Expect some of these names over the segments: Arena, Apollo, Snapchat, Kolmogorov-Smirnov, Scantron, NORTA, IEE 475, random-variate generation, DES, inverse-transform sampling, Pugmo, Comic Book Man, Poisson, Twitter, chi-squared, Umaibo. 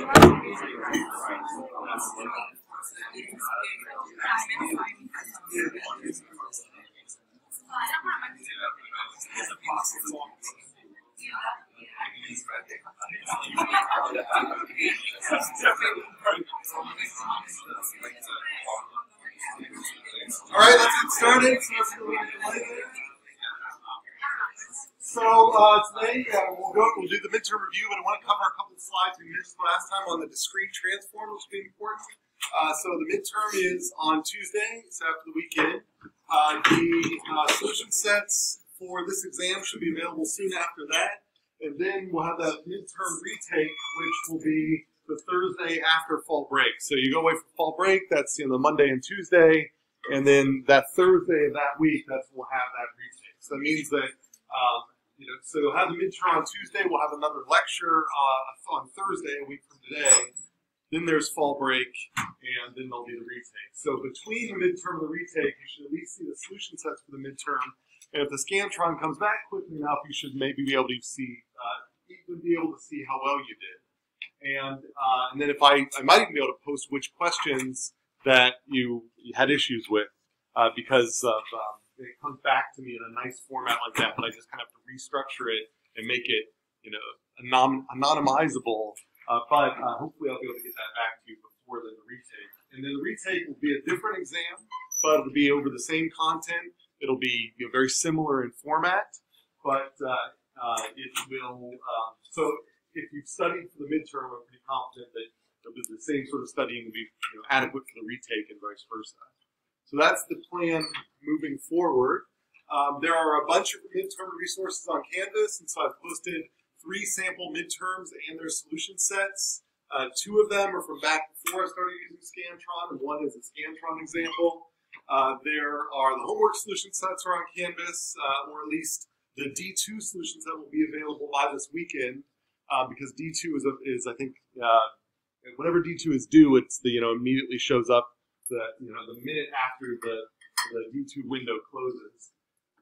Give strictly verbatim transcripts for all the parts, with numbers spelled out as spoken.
Alright, let's get started. So uh, today uh, we'll, go, we'll do the midterm review, but I want to cover a couple of slides we missed last time on the discrete transform, which will be important. Uh, so the midterm is on Tuesday, so after the weekend. Uh, the uh, solution sets for this exam should be available soon after that, and then we'll have that midterm retake, which will be the Thursday after fall break. So you go away for fall break, that's you know, the Monday and Tuesday, and then that Thursday of that week, that's we'll have that retake. So that means that um, You know, so we'll have the midterm on Tuesday, we'll have another lecture uh, on Thursday, a week from today, then there's fall break, and then there'll be the retake. So between the midterm and the retake, you should at least see the solution sets for the midterm, and if the Scantron comes back quickly enough, you should maybe be able to see, uh, be able to see how well you did. And, uh, and then if I, I might even be able to post which questions that you had issues with, uh, because of... Um, It comes back to me in a nice format like that, but I just kind of have to restructure it and make it, you know, anon anonymizable. Uh, but uh, hopefully, I'll be able to get that back to you before the retake. And then the retake will be a different exam, but it'll be over the same content. It'll be you know, very similar in format, but uh, uh, it will. Uh, so if you've studied for the midterm, I'm pretty confident that it'll be the same sort of studying will be you know, adequate for the retake and vice versa. So that's the plan moving forward. Um, there are a bunch of midterm resources on Canvas, and so I've posted three sample midterms and their solution sets. Uh, two of them are from back before I started using Scantron, and one is a Scantron example. Uh, there are the homework solution sets are on Canvas, uh, or at least the D two solution set will be available by this weekend, uh, because D two is, a, is I think, uh, whenever D two is due, it's the, you know, immediately shows up the, you know, the minute after the, the D two window closes.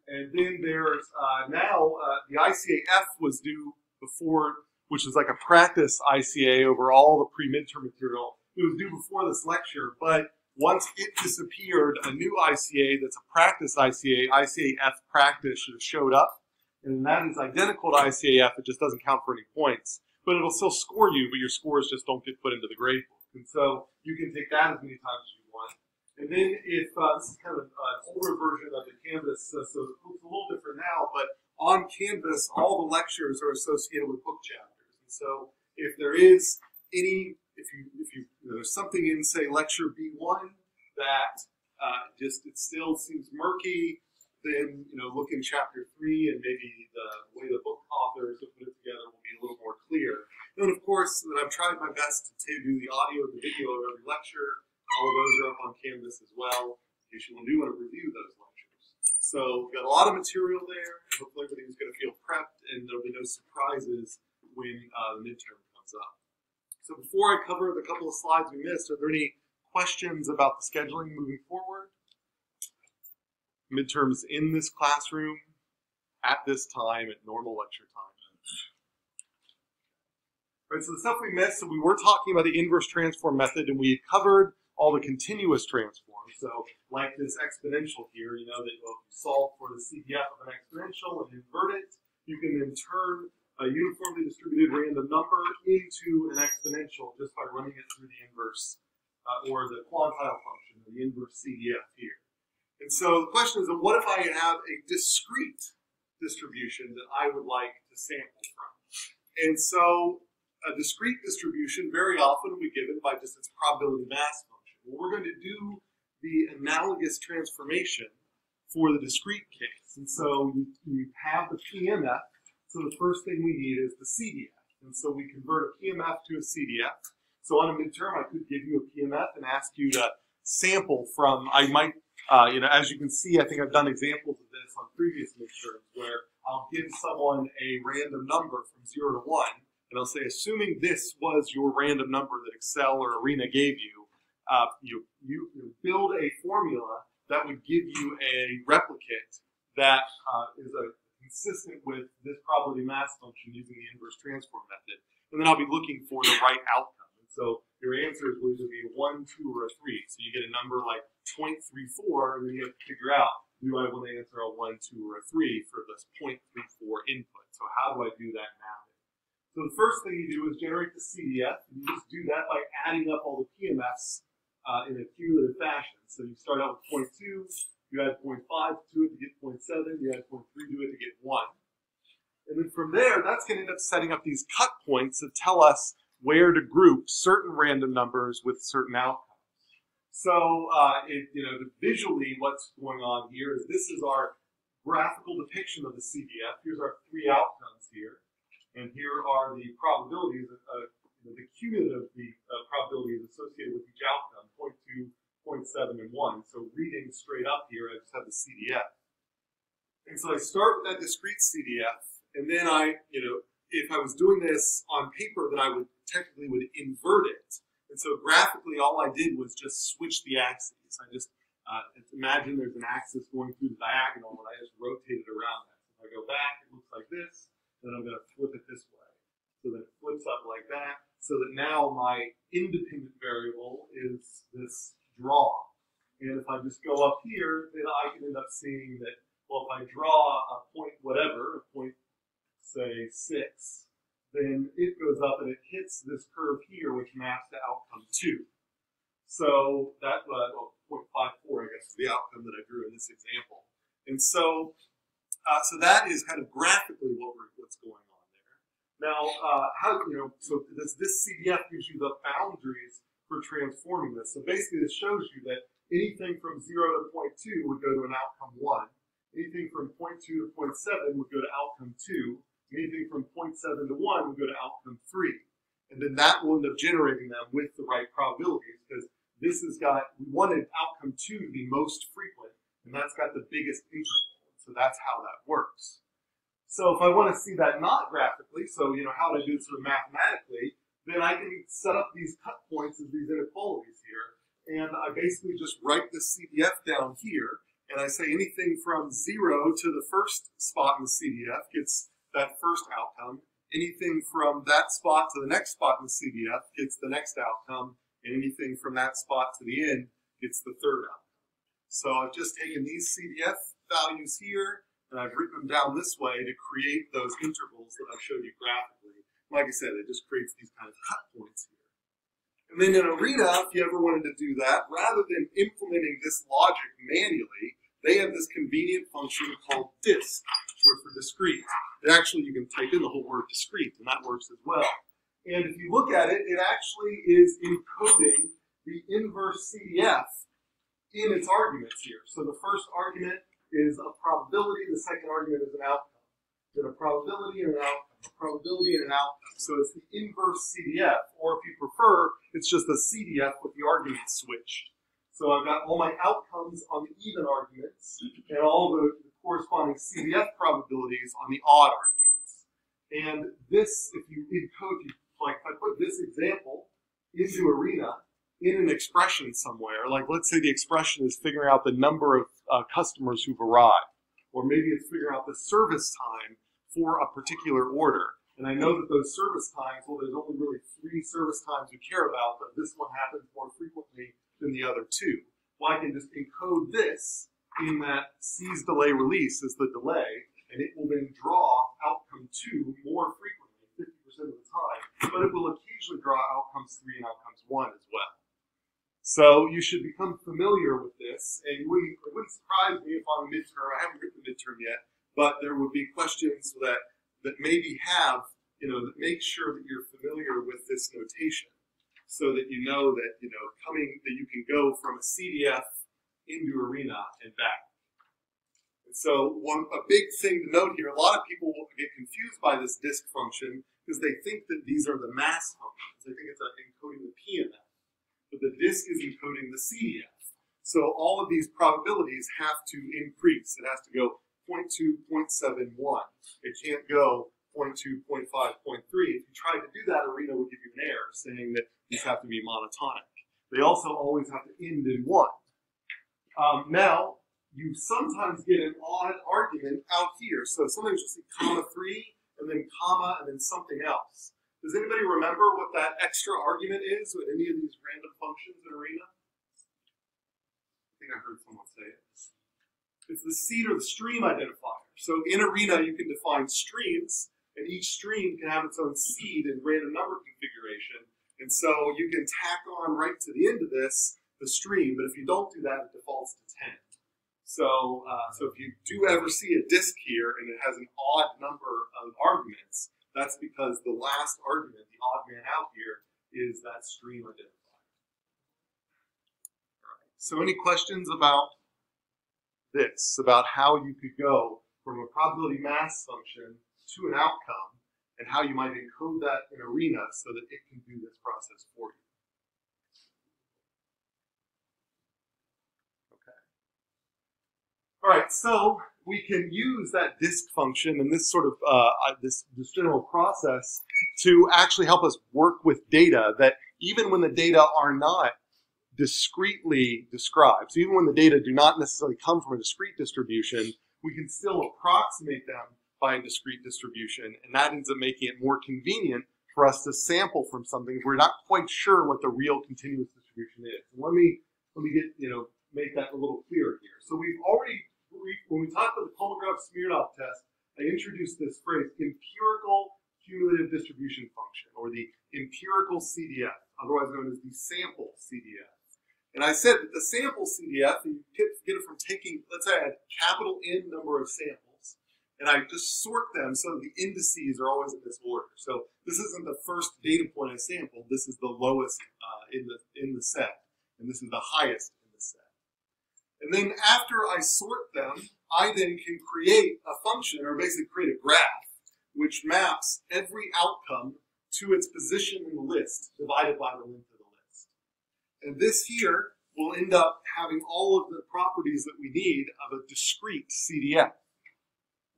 And then there's uh, now uh, the I C A F was due before, which is like a practice I C A over all the pre-midterm material. It was due before this lecture, but once it disappeared, a new I C A that's a practice I C A, I C A F practice should have showed up. And that is identical to I C A F, it just doesn't count for any points. But it'll still score you, but your scores just don't get put into the grade book. And so you can take that as many times as you want. And then if, uh, this is kind of an older version of the Canvas, uh, so it looks a little different now, but on Canvas, all the lectures are associated with book chapters. And so if there is any, if you, if you, you know, there's something in, say, lecture B one that uh, just, it still seems murky, then, you know, look in chapter three and maybe the way the book authors have put it together will be a little more clear. And of course, that I've tried my best to do the audio and the video of every lecture. All of those are up on Canvas as well, in case you do want to review those lectures. So, we've got a lot of material there. Hopefully, everything's going to feel prepped, and there'll be no surprises when uh, the midterm comes up. So, before I cover the couple of slides we missed, are there any questions about the scheduling moving forward? Midterms in this classroom, at this time, at normal lecture time. All right, so the stuff we missed, so we were talking about the inverse transform method, and we covered all the continuous transforms. So like this exponential here, you know, that if you solve for the C D F of an exponential and invert it, you can then turn a uniformly distributed random number into an exponential just by running it through the inverse, uh, or the quantile function, or the inverse C D F here. And so the question is, well, what if I have a discrete distribution that I would like to sample from? And so a discrete distribution very often will be given by just its probability mass function. Well, we're going to do the analogous transformation for the discrete case. And so you, you have the P M F, so the first thing we need is the C D F. And so we convert a P M F to a C D F. So on a midterm, I could give you a P M F and ask you to sample from, I might, uh, you know, as you can see, I think I've done examples of this on previous midterms where I'll give someone a random number from zero to one, and I'll say, assuming this was your random number that Excel or Arena gave you, uh, you, you, you build a formula that would give you a replicate that uh, is a, consistent with this probability mass function using the inverse transform method. And then I'll be looking for the right outcome. So your answer is going to be one, two, or a three. So you get a number like zero point three four, and then you have to figure out, do I want to answer a one, two, or a three for this zero point three four input? So how do I do that mapping? So the first thing you do is generate the C D F, and you just do that by adding up all the P M Fs uh, in a cumulative fashion. So you start out with zero point two, you add zero point five to it to get zero point seven, you add zero point three to it to get one. And then from there, that's going to end up setting up these cut points that tell us where to group certain random numbers with certain outcomes. So, uh, it, you know, visually what's going on here is this is our graphical depiction of the C D F. Here's our three outcomes here, and here are the probabilities, of, uh, the cumulative the, uh, probabilities associated with each outcome, zero point two, zero point seven, and one. So reading straight up here, I just have the C D F. And so I start with that discrete C D F, and then I, you know, if I was doing this on paper, then I would technically would invert it. And so graphically, all I did was just switch the axes. I just uh, imagine there's an axis going through the diagonal, and I just rotate it around that. So if I go back, it looks like this. Then I'm going to flip it this way. So that it flips up like that. So that now my independent variable is this draw. And if I just go up here, then I can end up seeing that, well, if I draw a point whatever, a point, say, six, then it goes up and it hits this curve here, which maps to outcome two. So that, uh, well, zero point five four, I guess, is the outcome that I drew in this example. And so uh, so that is kind of graphically what we're, what's going on there. Now, uh, how, you know, so this, this C D F gives you the boundaries for transforming this. So basically, this shows you that anything from zero to zero point two would go to an outcome one. Anything from zero point two to zero point seven would go to outcome two. Anything from zero point seven to one would go to outcome three. And then that will end up generating them with the right probabilities, because this has got, we wanted outcome two to be most frequent, and that's got the biggest interval. So that's how that works. So if I want to see that not graphically, so you know how to do it sort of mathematically, then I can set up these cut points as these inequalities here. And I basically just write the C D F down here, and I say anything from zero to the first spot in the C D F gets that first outcome. Anything from that spot to the next spot in the C D F gets the next outcome. And anything from that spot to the end gets the third outcome. So I've just taken these C D F values here, and I've written them down this way to create those intervals that I showed you graphically. Like I said, it just creates these kind of cut points here. And then in Arena, if you ever wanted to do that, rather than implementing this logic manually, they have this convenient function called disc, short for discrete. It actually, you can type in the whole word discrete, and that works as well. And if you look at it, it actually is encoding the inverse C D F in its arguments here. So the first argument is a probability, the second argument is an outcome. Then a probability and an outcome. A probability and an outcome. So it's the inverse C D F, or if you prefer, it's just a C D F with the argument switched. So I've got all my outcomes on the even arguments and all the corresponding C D F probabilities on the odd arguments. And this, if you encode, like if I put this example into Arena in an expression somewhere, like let's say the expression is figuring out the number of uh, customers who've arrived, or maybe it's figuring out the service time for a particular order. And I know that those service times, well, there's only really three service times you care about, but this one happens more frequently than the other two. Well, I can just encode this in that seize delay release is the delay, and it will then draw outcome two more frequently, fifty percent of the time, but it will occasionally draw outcomes three and outcomes one as well. So you should become familiar with this, and it wouldn't, it wouldn't surprise me if on a midterm, I haven't written the midterm yet, but there would be questions that, that maybe have, you know, that make sure that you're familiar with this notation so that you know that, you know, coming, that you can go from a C D F into Arena and back. And so one, a big thing to note here, a lot of people will get confused by this disc function because they think that these are the mass functions. They think it's encoding the P M F, but the disc is encoding the C D F. So all of these probabilities have to increase. It has to go zero point two, zero point seven, one. It can't go zero point two, zero point five, zero point three. If you tried to do that, Arena would give you an error saying that these have to be monotonic. They also always have to end in one. Um, now, you sometimes get an odd argument out here. So sometimes you'll see comma three, and then comma, and then something else. Does anybody remember what that extra argument is with any of these random functions in Arena? I think I heard someone say it. It's the seed or the stream identifier. So in Arena, you can define streams, and each stream can have its own seed and random number configuration. And so you can tack on right to the end of this the stream, but if you don't do that, it defaults to ten. So, uh, so if you do ever see a disk here and it has an odd number of arguments, that's because the last argument, the odd man out here, is that stream identifier. All right. So any questions about this, about how you could go from a probability mass function to an outcome and how you might encode that in Arena so that it can do this process for you? All right, so we can use that disk function and this sort of uh, this, this general process to actually help us work with data that even when the data are not discretely described, so even when the data do not necessarily come from a discrete distribution, we can still approximate them by a discrete distribution, and that ends up making it more convenient for us to sample from something if we're not quite sure what the real continuous distribution is. And let me let me get you know. make that a little clearer here. So we've already, when we talked about the Kolmogorov-Smirnov test, I introduced this phrase, empirical cumulative distribution function, or the empirical C D F, otherwise known as the sample C D F. And I said that the sample C D F, you get it from taking, let's say I had capital N number of samples, and I just sort them so that the indices are always in this order. So this isn't the first data point I sampled, this is the lowest uh, in, the, in the set, and this is the highest. And then after I sort them, I then can create a function, or basically create a graph, which maps every outcome to its position in the list, divided by the length of the list. And this here will end up having all of the properties that we need of a discrete C D F.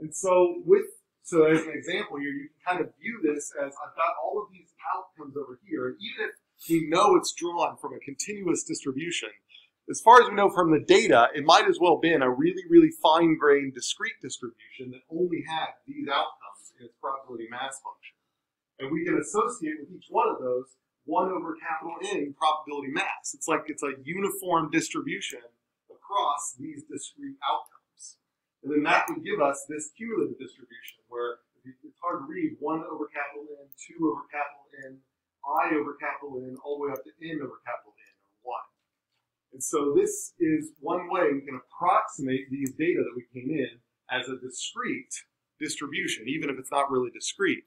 And so with, so as an example here, you can kind of view this as I've got all of these outcomes over here, and even if we know it's drawn from a continuous distribution, as far as we know from the data, it might as well have been a really, really fine-grained discrete distribution that only had these outcomes in its probability mass function. And we can associate with each one of those one over capital N probability mass. It's like it's a uniform distribution across these discrete outcomes. And then that would give us this cumulative distribution where it's hard to read one over capital N, two over capital N, I over capital N, all the way up to N over capital N, or one. And so this is one way we can approximate these data that we came in as a discrete distribution, even if it's not really discrete.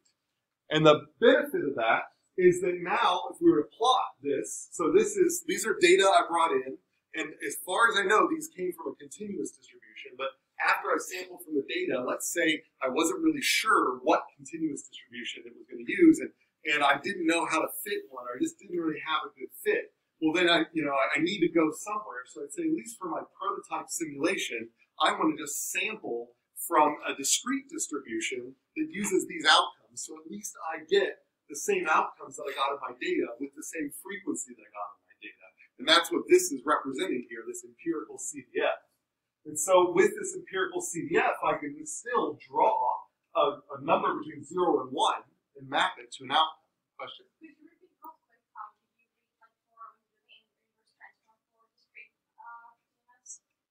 And the benefit of that is that now if we were to plot this, so this is, these are data I brought in, and as far as I know, these came from a continuous distribution, but after I sampled from the data, let's say I wasn't really sure what continuous distribution it was going to use, and, and I didn't know how to fit one, or I just didn't really have a good fit. Well, then I, you know, I need to go somewhere. So I'd say, at least for my prototype simulation, I want to just sample from a discrete distribution that uses these outcomes. So at least I get the same outcomes that I got in my data with the same frequency that I got in my data. And that's what this is representing here, this empirical C D F. And so with this empirical C D F, I can still draw a, a number between zero and one and map it to an outcome. Question?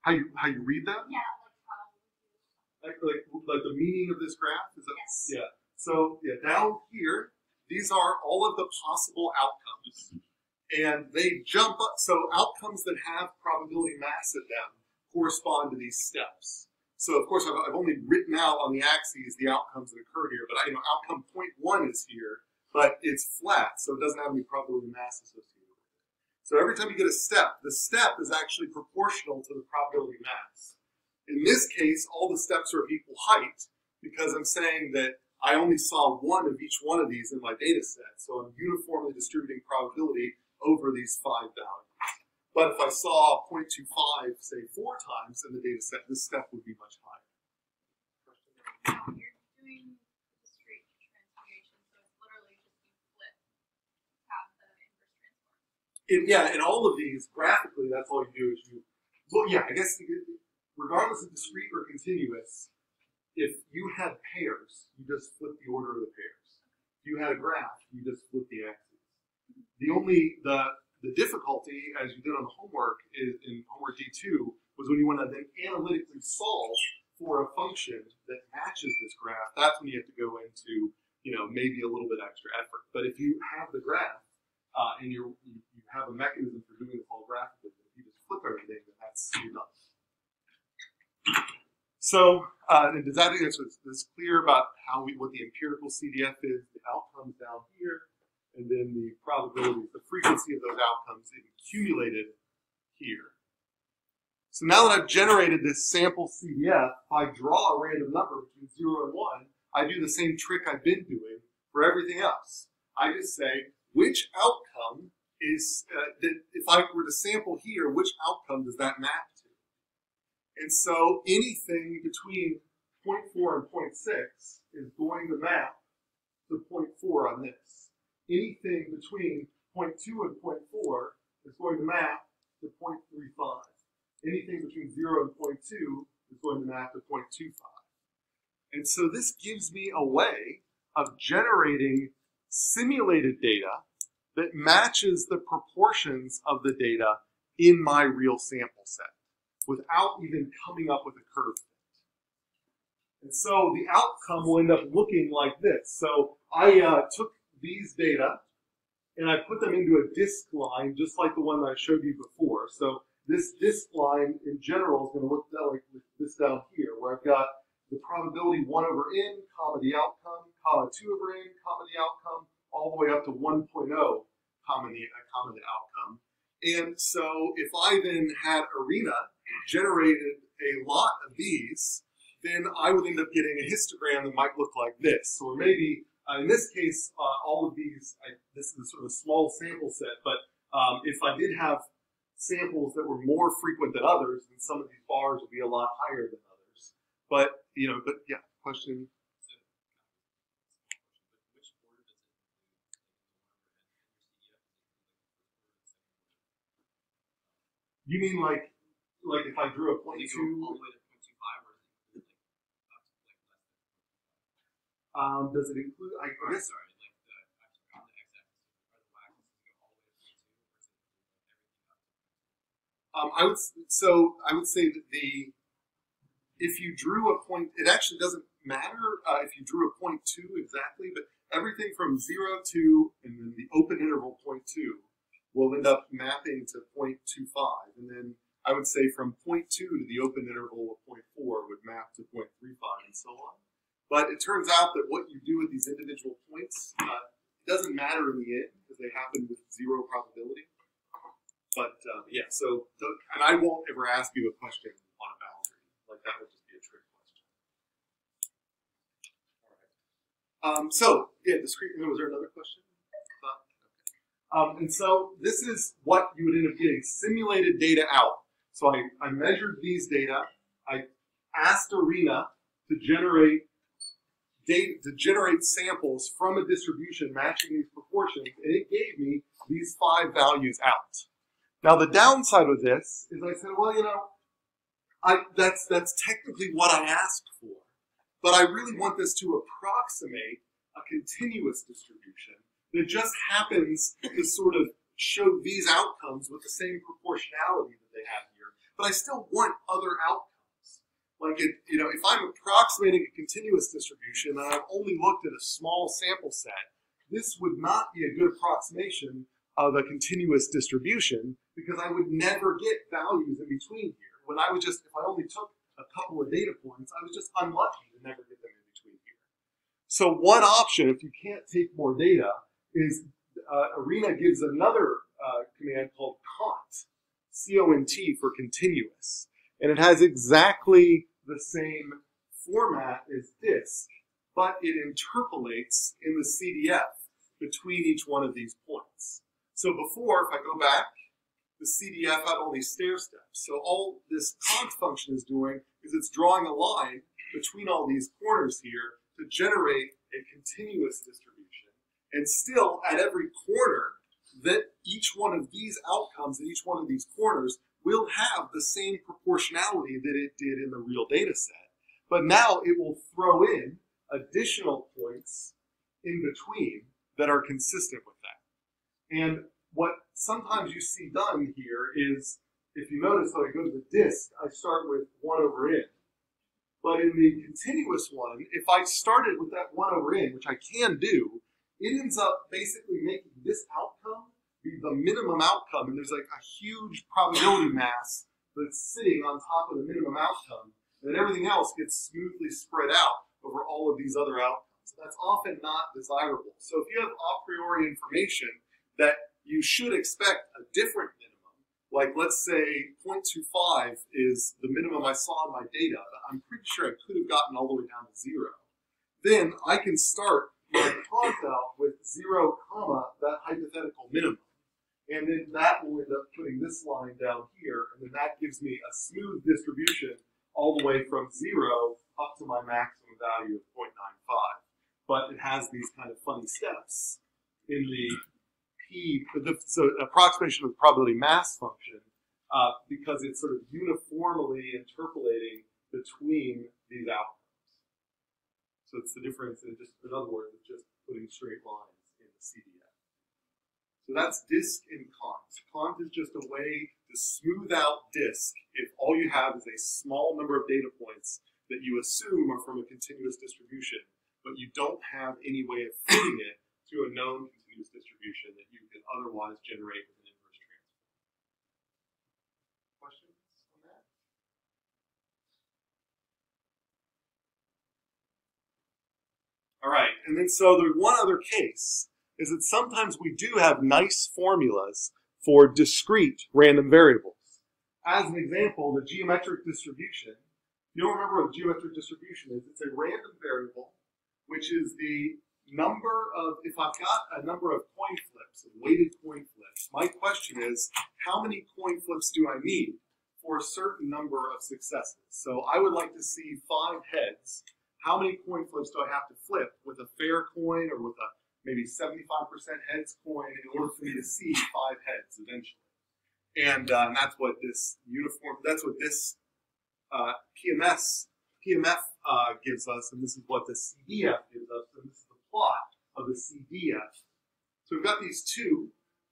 How you, how you read them? Yeah, like, um, like, like, like the meaning of this graph? Is that, yes. Yeah. So, yeah, down here, these are all of the possible outcomes. And they jump up. So outcomes that have probability mass at them correspond to these steps. So, of course, I've, I've only written out on the axes the outcomes that occur here. But, I, you know, outcome point one is here, but it's flat, so it doesn't have any probability mass associated. So every time you get a step, the step is actually proportional to the probability mass. In this case, all the steps are of equal height because I'm saying that I only saw one of each one of these in my data set. So I'm uniformly distributing probability over these five values. But if I saw zero point two five, say, four times in the data set, this step would be much higher. Now you're doing discrete transformation, so it's literally just you flip half the inverse transform. It, yeah, in all of these, graphically, that's all you do is you, well, yeah, I guess, regardless of discrete or continuous, if you have pairs, you just flip the order of the pairs. you had a graph, you just flip the axes. The only, the, the difficulty, as you did on the homework, is, in homework D two, was when you want to then analytically solve for a function that matches this graph. That's when you have to go into, you know, maybe a little bit extra effort. But if you have the graph, uh, and you're, you you have a mechanism for doing this all graphically, if you just flip everything, then that's enough. So, uh, and does that make sense? It's, it's clear about how we, what the empirical C D F is, the outcomes down here, and then the probabilities, the frequency of those outcomes is accumulated here. So now that I've generated this sample C D F, I draw a random number between zero and one. I do the same trick I've been doing for everything else. I just say, which outcome is, uh, that if I were to sample here, which outcome does that map? And so anything between zero point four and zero point six is going to map to zero point four on this. Anything between zero point two and zero point four is going to map to zero point three five. Anything between zero and zero point two is going to map to zero point two five. And so this gives me a way of generating simulated data that matches the proportions of the data in my real sample set, without even coming up with a curve. And so the outcome will end up looking like this. So I uh, took these data and I put them into a disk line, just like the one that I showed you before. So this disk line in general is going to look like this down here, where I've got the probability one over n, comma the outcome, comma two over n, comma the outcome, all the way up to one point zero, comma the, comma the outcome. And so if I then had Arena generated a lot of these, then I would end up getting a histogram that might look like this. Or maybe, uh, in this case, uh, all of these, I, this is sort of a small sample set, but um, if I did have samples that were more frequent than others, then some of these bars would be a lot higher than others. But, you know, but yeah, question? You mean like, like if I drew a point two all the way to point two five, or like up to like less than point two five? Um, does it include? I guess. Sorry, like the actual on the x-axis or the y-axis go all the way to point two, or is it everything up to point two? Um, I would so I would say that the if you drew a point, it actually doesn't matter uh, if you drew a point two exactly, but everything from zero to and then the open interval point two will end up mapping to zero point two five, and then I would say from zero point two to the open interval of zero point four would map to zero point three five and so on. But it turns out that what you do with these individual points uh, doesn't matter in the end, because they happen with zero probability. But uh, yeah, so, and I won't ever ask you a question on a boundary. Like that would just be a trick question. All right. Um, so, yeah, discrete, was there another question? Um, and so this is what you would end up getting, simulated data out. So I, I measured these data. I asked Arena to generate data, to generate samples from a distribution matching these proportions, and it gave me these five values out. Now the downside of this is I said, well, you know, I, that's, that's technically what I asked for, but I really want this to approximate a continuous distribution that just happens to sort of show these outcomes with the same proportionality that they have here, but I still want other outcomes. Like, it, you know, if I'm approximating a continuous distribution and I've only looked at a small sample set, this would not be a good approximation of a continuous distribution, because I would never get values in between here. When I would just, if I only took a couple of data points, I was just unlucky to never get them in between here. So one option, if you can't take more data, is uh, Arena gives another uh, command called cont, C O N T for continuous. And it has exactly the same format as disk, but it interpolates in the C D F between each one of these points. So before, if I go back, the C D F had all these stair steps. So all this cont function is doing is it's drawing a line between all these corners here to generate a continuous distribution. And still, at every corner, that each one of these outcomes in each one of these corners will have the same proportionality that it did in the real data set. But now it will throw in additional points in between that are consistent with that. And what sometimes you see done here is, if you notice how I go to the disk, I start with one over n. But in the continuous one, if I started with that one over n, which I can do, it ends up basically making this outcome be the minimum outcome. And there's like a huge probability mass that's sitting on top of the minimum outcome. And then everything else gets smoothly spread out over all of these other outcomes. That's often not desirable. So if you have a priori information that you should expect a different minimum, like let's say zero point two five is the minimum I saw in my data, but I'm pretty sure I could have gotten all the way down to zero, then I can start my prompt out with zero comma that hypothetical minimum. And then that will end up putting this line down here, and then that gives me a smooth distribution all the way from zero up to my maximum value of zero point nine five. But it has these kind of funny steps in the P, the so approximation of the probability mass function, uh, because it's sort of uniformly interpolating between these outcomes. So it's the difference in just, in other words, it's just putting straight lines in the C D F. So that's disk and cont. Cont is just a way to smooth out disk if all you have is a small number of data points that you assume are from a continuous distribution, but you don't have any way of fitting it to a known continuous distribution that you could otherwise generate with an inverse transform. Questions on that? All right, and then so the one other case is that sometimes we do have nice formulas for discrete random variables. As an example, the geometric distribution, you'll remember what geometric distribution is. It's a random variable, which is the number of, if I've got a number of coin flips, weighted coin flips, my question is, how many coin flips do I need for a certain number of successes? So I would like to see five heads. How many coin flips do I have to flip with a fair coin or with a maybe seventy-five percent heads coin in order for me to see five heads eventually? And, uh, and that's what this uniform, that's what this uh, P M S, P M F uh, gives us, and this is what the C D F gives us, and this is the plot of the C D F. So we've got these two,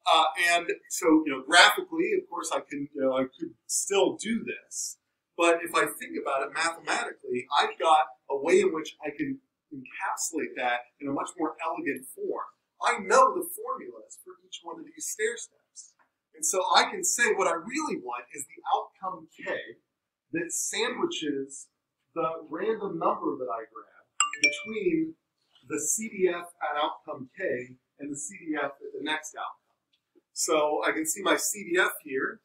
uh, and so you know graphically, of course, I can you know, I could still do this, but if I think about it mathematically, I've got a way in which I can encapsulate that in a much more elegant form. I know the formulas for each one of these stair steps, and so I can say what I really want is the outcome K that sandwiches the random number that I grab between the C D F at outcome K and the C D F at the next outcome. So I can see my C D F here,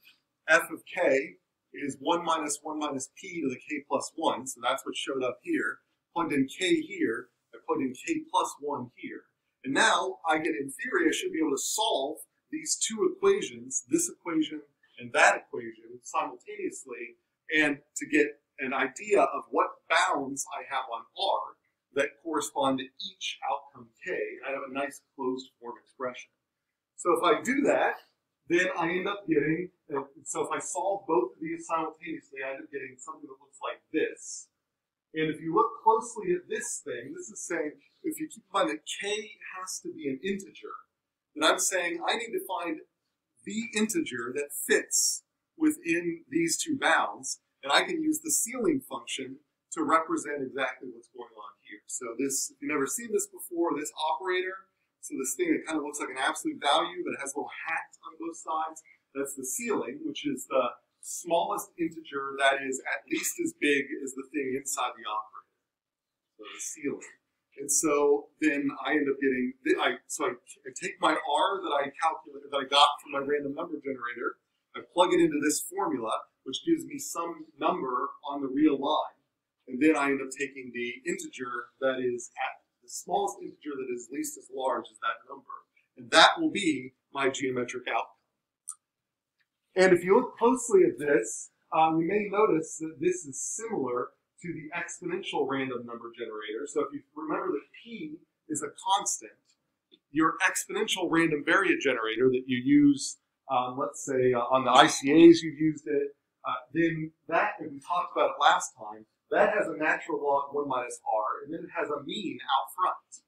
F of K is one minus one minus P to the K plus one, so that's what showed up here. Plugged in K here, I plugged in K plus one here. And now I can, in theory, I should be able to solve these two equations, this equation and that equation simultaneously, and to get an idea of what bounds I have on R that correspond to each outcome K, and I have a nice closed form expression. So if I do that, then I end up getting, so if I solve both of these simultaneously, I end up getting something that looks like this. And if you look closely at this thing, this is saying, if you keep in mind that K has to be an integer, then I'm saying I need to find the integer that fits within these two bounds, and I can use the ceiling function to represent exactly what's going on here. So this, if you've never seen this before, this operator, so this thing that kind of looks like an absolute value, but it has little hats on both sides, that's the ceiling, which is the smallest integer that is at least as big as the thing inside the operator, so the ceiling. And so then I end up getting, I, so I, I take my R that I calculated, that I got from my random number generator, I plug it into this formula, which gives me some number on the real line. And then I end up taking the integer that is at the smallest integer that is least as large as that number. And that will be my geometric outcome. And if you look closely at this, um, you may notice that this is similar to the exponential random number generator. So if you remember that P is a constant, your exponential random variate generator that you use Um, let's say uh, on the I C As you've used it, uh, then that, and we talked about it last time, that has a natural log one minus R, and then it has a mean out front.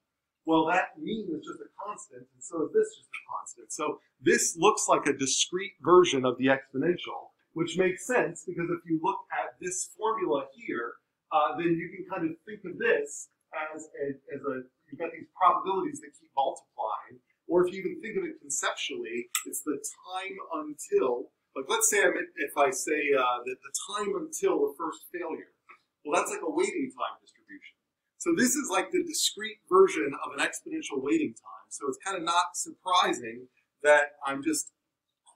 Well, that mean is just a constant, and so is this just a constant. So this looks like a discrete version of the exponential, which makes sense because if you look at this formula here, uh, then you can kind of think of this as a, as a, you've got these probabilities that keep multiplying, or if you even think of it conceptually, it's the time until, like let's say I'm, if I say uh, that the time until the first failure, well, that's like a waiting time distribution. So this is like the discrete version of an exponential waiting time. So it's kind of not surprising that I'm just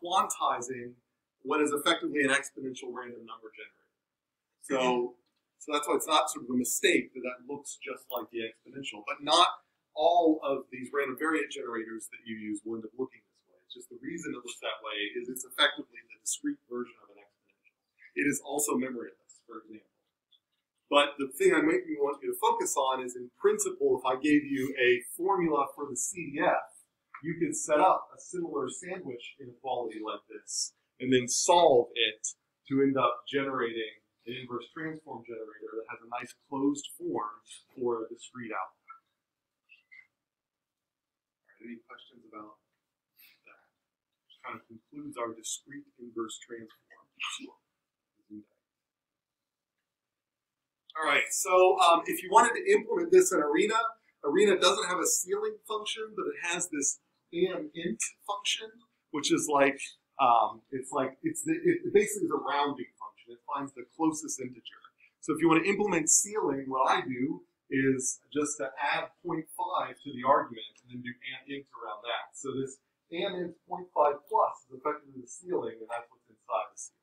quantizing what is effectively an exponential random number generator. So, so that's why it's not sort of a mistake that that looks just like the exponential. But not all of these random variant generators that you use will end up looking this way. It's just the reason it looks that way is it's effectively the discrete version of an exponential. It is also memoryless, for example. But the thing I make you want you to focus on is, in principle, if I gave you a formula for the C D F, you could set up a similar sandwich inequality like this and then solve it to end up generating an inverse transform generator that has a nice closed form for a discrete output. All right, any questions about that? Which kind of concludes our discrete inverse transform. All right, so um, if you wanted to implement this in Arena, Arena doesn't have a ceiling function, but it has this am int function, which is like, um, it's like, it's the, it basically is a rounding function. It finds the closest integer. So if you want to implement ceiling, what I do is just to add zero point five to the argument and then do am int around that. So this am int zero point five plus is effectively the ceiling, and that's what's inside the ceiling.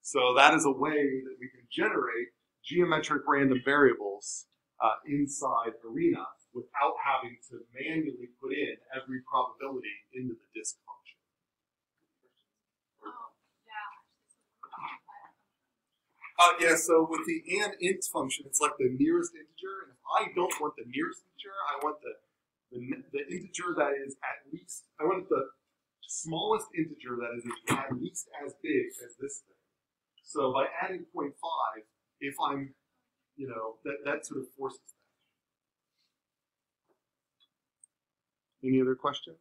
So that is a way that we can generate geometric random variables uh, inside Arena without having to manually put in every probability into the disk function. Uh, yeah, so with the an int function, it's like the nearest integer, and if I don't want the nearest integer, I want the, the, the integer that is at least, I want the smallest integer that is at least as big as this thing. So by adding zero point five, if I'm, you know, that, that sort of forces that. Any other questions?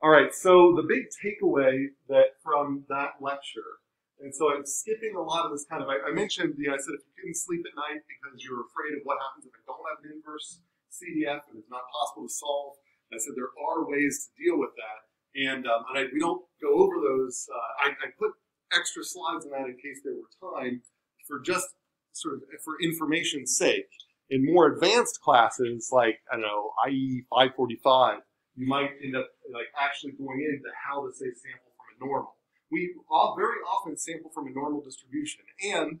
All right, so the big takeaway that from that lecture, and so I'm skipping a lot of this kind of, I, I mentioned, you know, I said if you couldn't sleep at night because you're afraid of what happens if I don't have an inverse C D F and it's not possible to solve, I said there are ways to deal with that. And, um, and I, we don't go over those. Uh, I, I put extra slides on that in case there were time, for just sort of for information's sake. In more advanced classes, like, I don't know, I E five forty-five, you might end up like actually going into how to say sample from a normal. We all very often sample from a normal distribution, and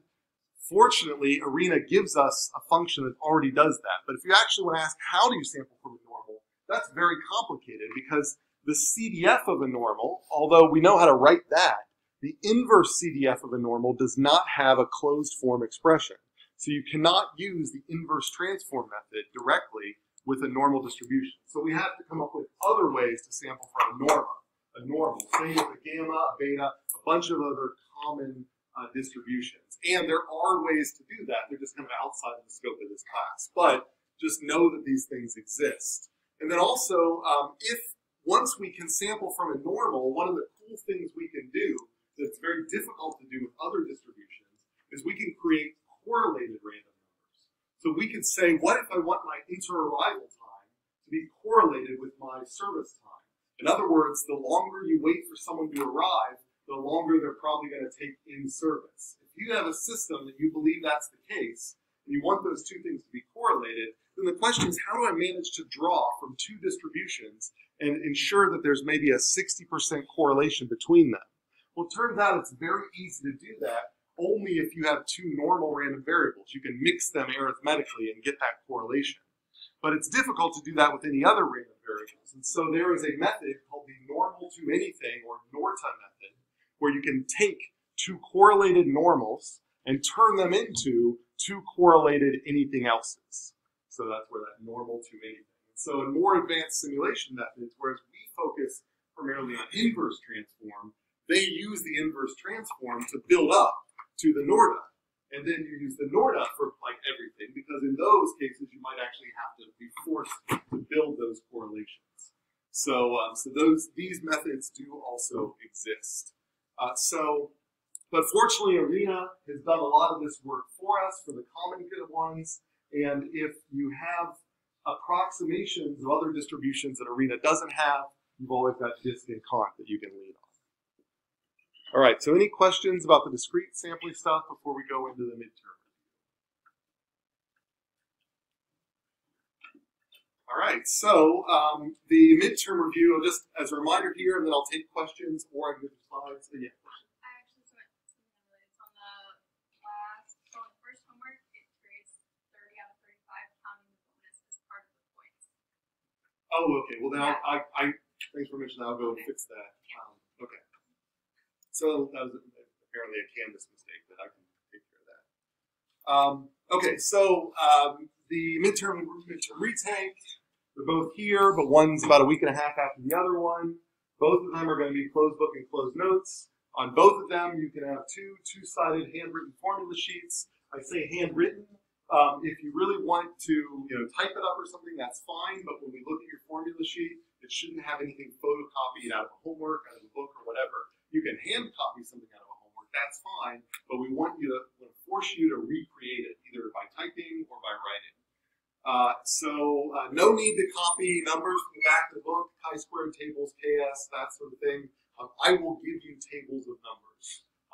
fortunately Arena gives us a function that already does that. But if you actually want to ask how do you sample from a normal, that's very complicated because the C D F of a normal, although we know how to write that, the inverse C D F of a normal does not have a closed form expression. So you cannot use the inverse transform method directly with a normal distribution. So we have to come up with other ways to sample from a normal, a normal, say with a gamma, a beta, a bunch of other common uh, distributions. And there are ways to do that. They're just kind of outside of the scope of this class. But just know that these things exist. And then also, um, if once we can sample from a normal, one of the cool things we can do that's very difficult to do with other distributions is we can create correlated random numbers. So we can say, what if I want my inter-arrival time to be correlated with my service time? In other words, the longer you wait for someone to arrive, the longer they're probably going to take in service. If you have a system that you believe that's the case, and you want those two things to be correlated, then the question is, how do I manage to draw from two distributions and ensure that there's maybe a sixty percent correlation between them? Well, it turns out it's very easy to do that only if you have two normal random variables. You can mix them arithmetically and get that correlation. But it's difficult to do that with any other random variables. And so there is a method called the normal to anything or NORTA method, where you can take two correlated normals and turn them into two correlated anything else's. So that's where that normal to anything. So in more advanced simulation methods, whereas we focus primarily on inverse transform, they use the inverse transform to build up to the NORTA. And then you use the Norda for like everything, because in those cases you might actually have to be forced to build those correlations. So, um, so those these methods do also exist. Uh, so, but fortunately, Arena has done a lot of this work for us for the common good ones. And if you have approximations of other distributions that Arena doesn't have, you've always got disk and conc that you can lean on. All right, so any questions about the discrete sampling stuff before we go into the midterm? All right, so um, the midterm review, just as a reminder here, and then I'll take questions or I can give you slides. So, yeah. I actually submitted something related on the last, so on the first homework, it grades thirty out of thirty-five, counting the bonus as part of the points. Oh, okay, well, then yeah. I, I, thanks for mentioning that. I'll go and fix that. Um, okay. So that was apparently a Canvas mistake, but I can take care of that. Um, okay, so um, the midterm midterm retake, they're both here, but one's about a week and a half after the other one. Both of them are going to be closed book and closed notes. On both of them, you can have two two-sided handwritten formula sheets. I say handwritten. Um, if you really want to, you know, type it up or something, that's fine. But when we look at your formula sheet, it shouldn't have anything photocopied out of the homework, out of the book, or whatever. You can hand copy something out of a homework, that's fine, but we want you to want to force you to recreate it either by typing or by writing. Uh, so uh, no need to copy numbers from back to book, chi-squared tables, K S, that sort of thing. Um, I will give you tables of numbers.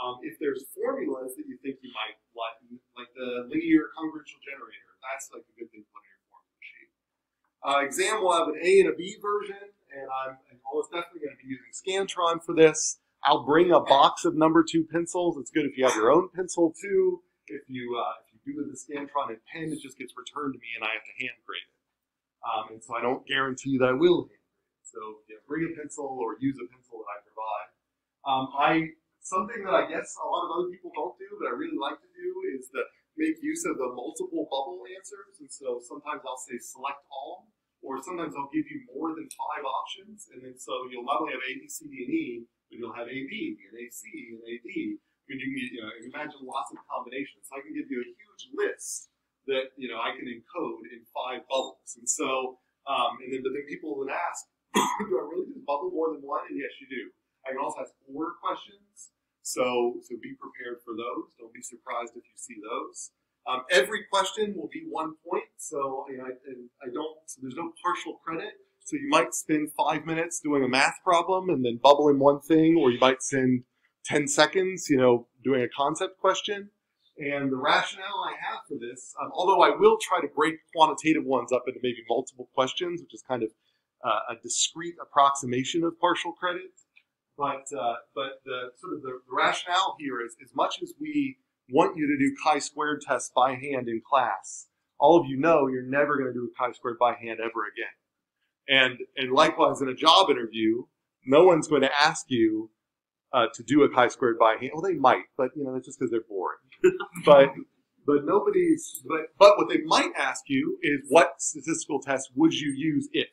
Um, if there's formulas that you think you might like, like the linear congruential generator, that's like a good thing to put in your formula sheet. Uh, exam will have an A and a B version, and I'm, I'm almost definitely going to be using Scantron for this. I'll bring a box of number two pencils. It's good if you have your own pencil too. If you uh, if you do the Scantron and pen, it just gets returned to me, and I have to hand grade it. Um, and so I don't guarantee that I will hand grade it. So yeah, bring a pencil or use a pencil that I provide. Um, I something that I guess a lot of other people don't do, but I really like to do is to make use of the multiple bubble answers. And so sometimes I'll say select all, or sometimes I'll give you more than five options, and then so you'll not only have A, B, C, D, and E. But you'll have A B and A C and A D. I mean, you can you know, imagine lots of combinations. So I can give you a huge list that you know I can encode in five bubbles. And so, um, and then but then people would ask, do I really just bubble more than one? And yes, you do. I can also ask order questions. So so be prepared for those. Don't be surprised if you see those. Um, every question will be one point. So you know, I, and I don't. So there's no partial credit. So you might spend five minutes doing a math problem and then bubble in one thing, or you might spend ten seconds, you know, doing a concept question. And the rationale I have for this, um, although I will try to break quantitative ones up into maybe multiple questions, which is kind of uh, a discrete approximation of partial credit. But uh, but the sort of the rationale here is, as much as we want you to do chi-squared tests by hand in class, all of you know you're never going to do a chi-squared by hand ever again. And, and likewise, in a job interview, no one's going to ask you uh, to do a chi-squared by hand. Well, they might, but you know that's just because they're boring. but but nobody's. But but what they might ask you is, what statistical test would you use if?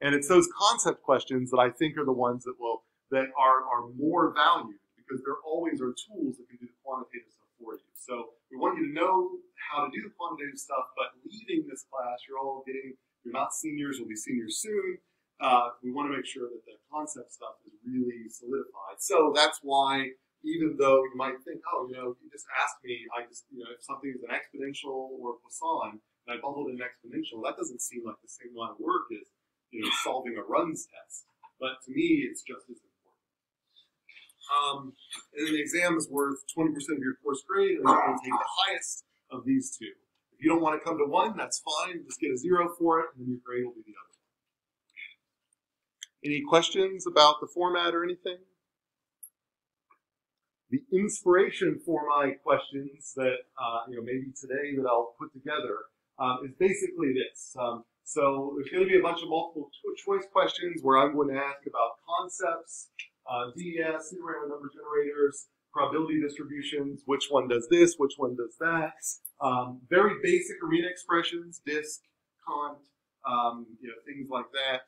And it's those concept questions that I think are the ones that will that are are more valued, because there always are tools that can do the quantitative stuff for you. So we want you to know how to do the quantitative stuff. But leaving this class, you're all getting. You're not seniors, we'll be seniors soon. Uh, we want to make sure that the concept stuff is really solidified. So that's why, even though you might think, oh, you know, you just asked me, I just, you know, if something is an exponential or a Poisson, and I bubbled an exponential, that doesn't seem like the same line of work as, you know, solving a runs test. But to me, it's just as important. Um, and then the exam is worth twenty percent of your course grade, and you're going to take the highest of these two. If you don't want to come to one, that's fine. Just get a zero for it, and then your grade will be the other one. Any questions about the format or anything? The inspiration for my questions that uh, you know maybe today that I'll put together um, is basically this. Um, so there's going to be a bunch of multiple choice questions where I'm going to ask about concepts, uh, D E S, random number generators, probability distributions, which one does this, which one does that. Um, very basic Arena expressions, disk, cont, um, you know, things like that.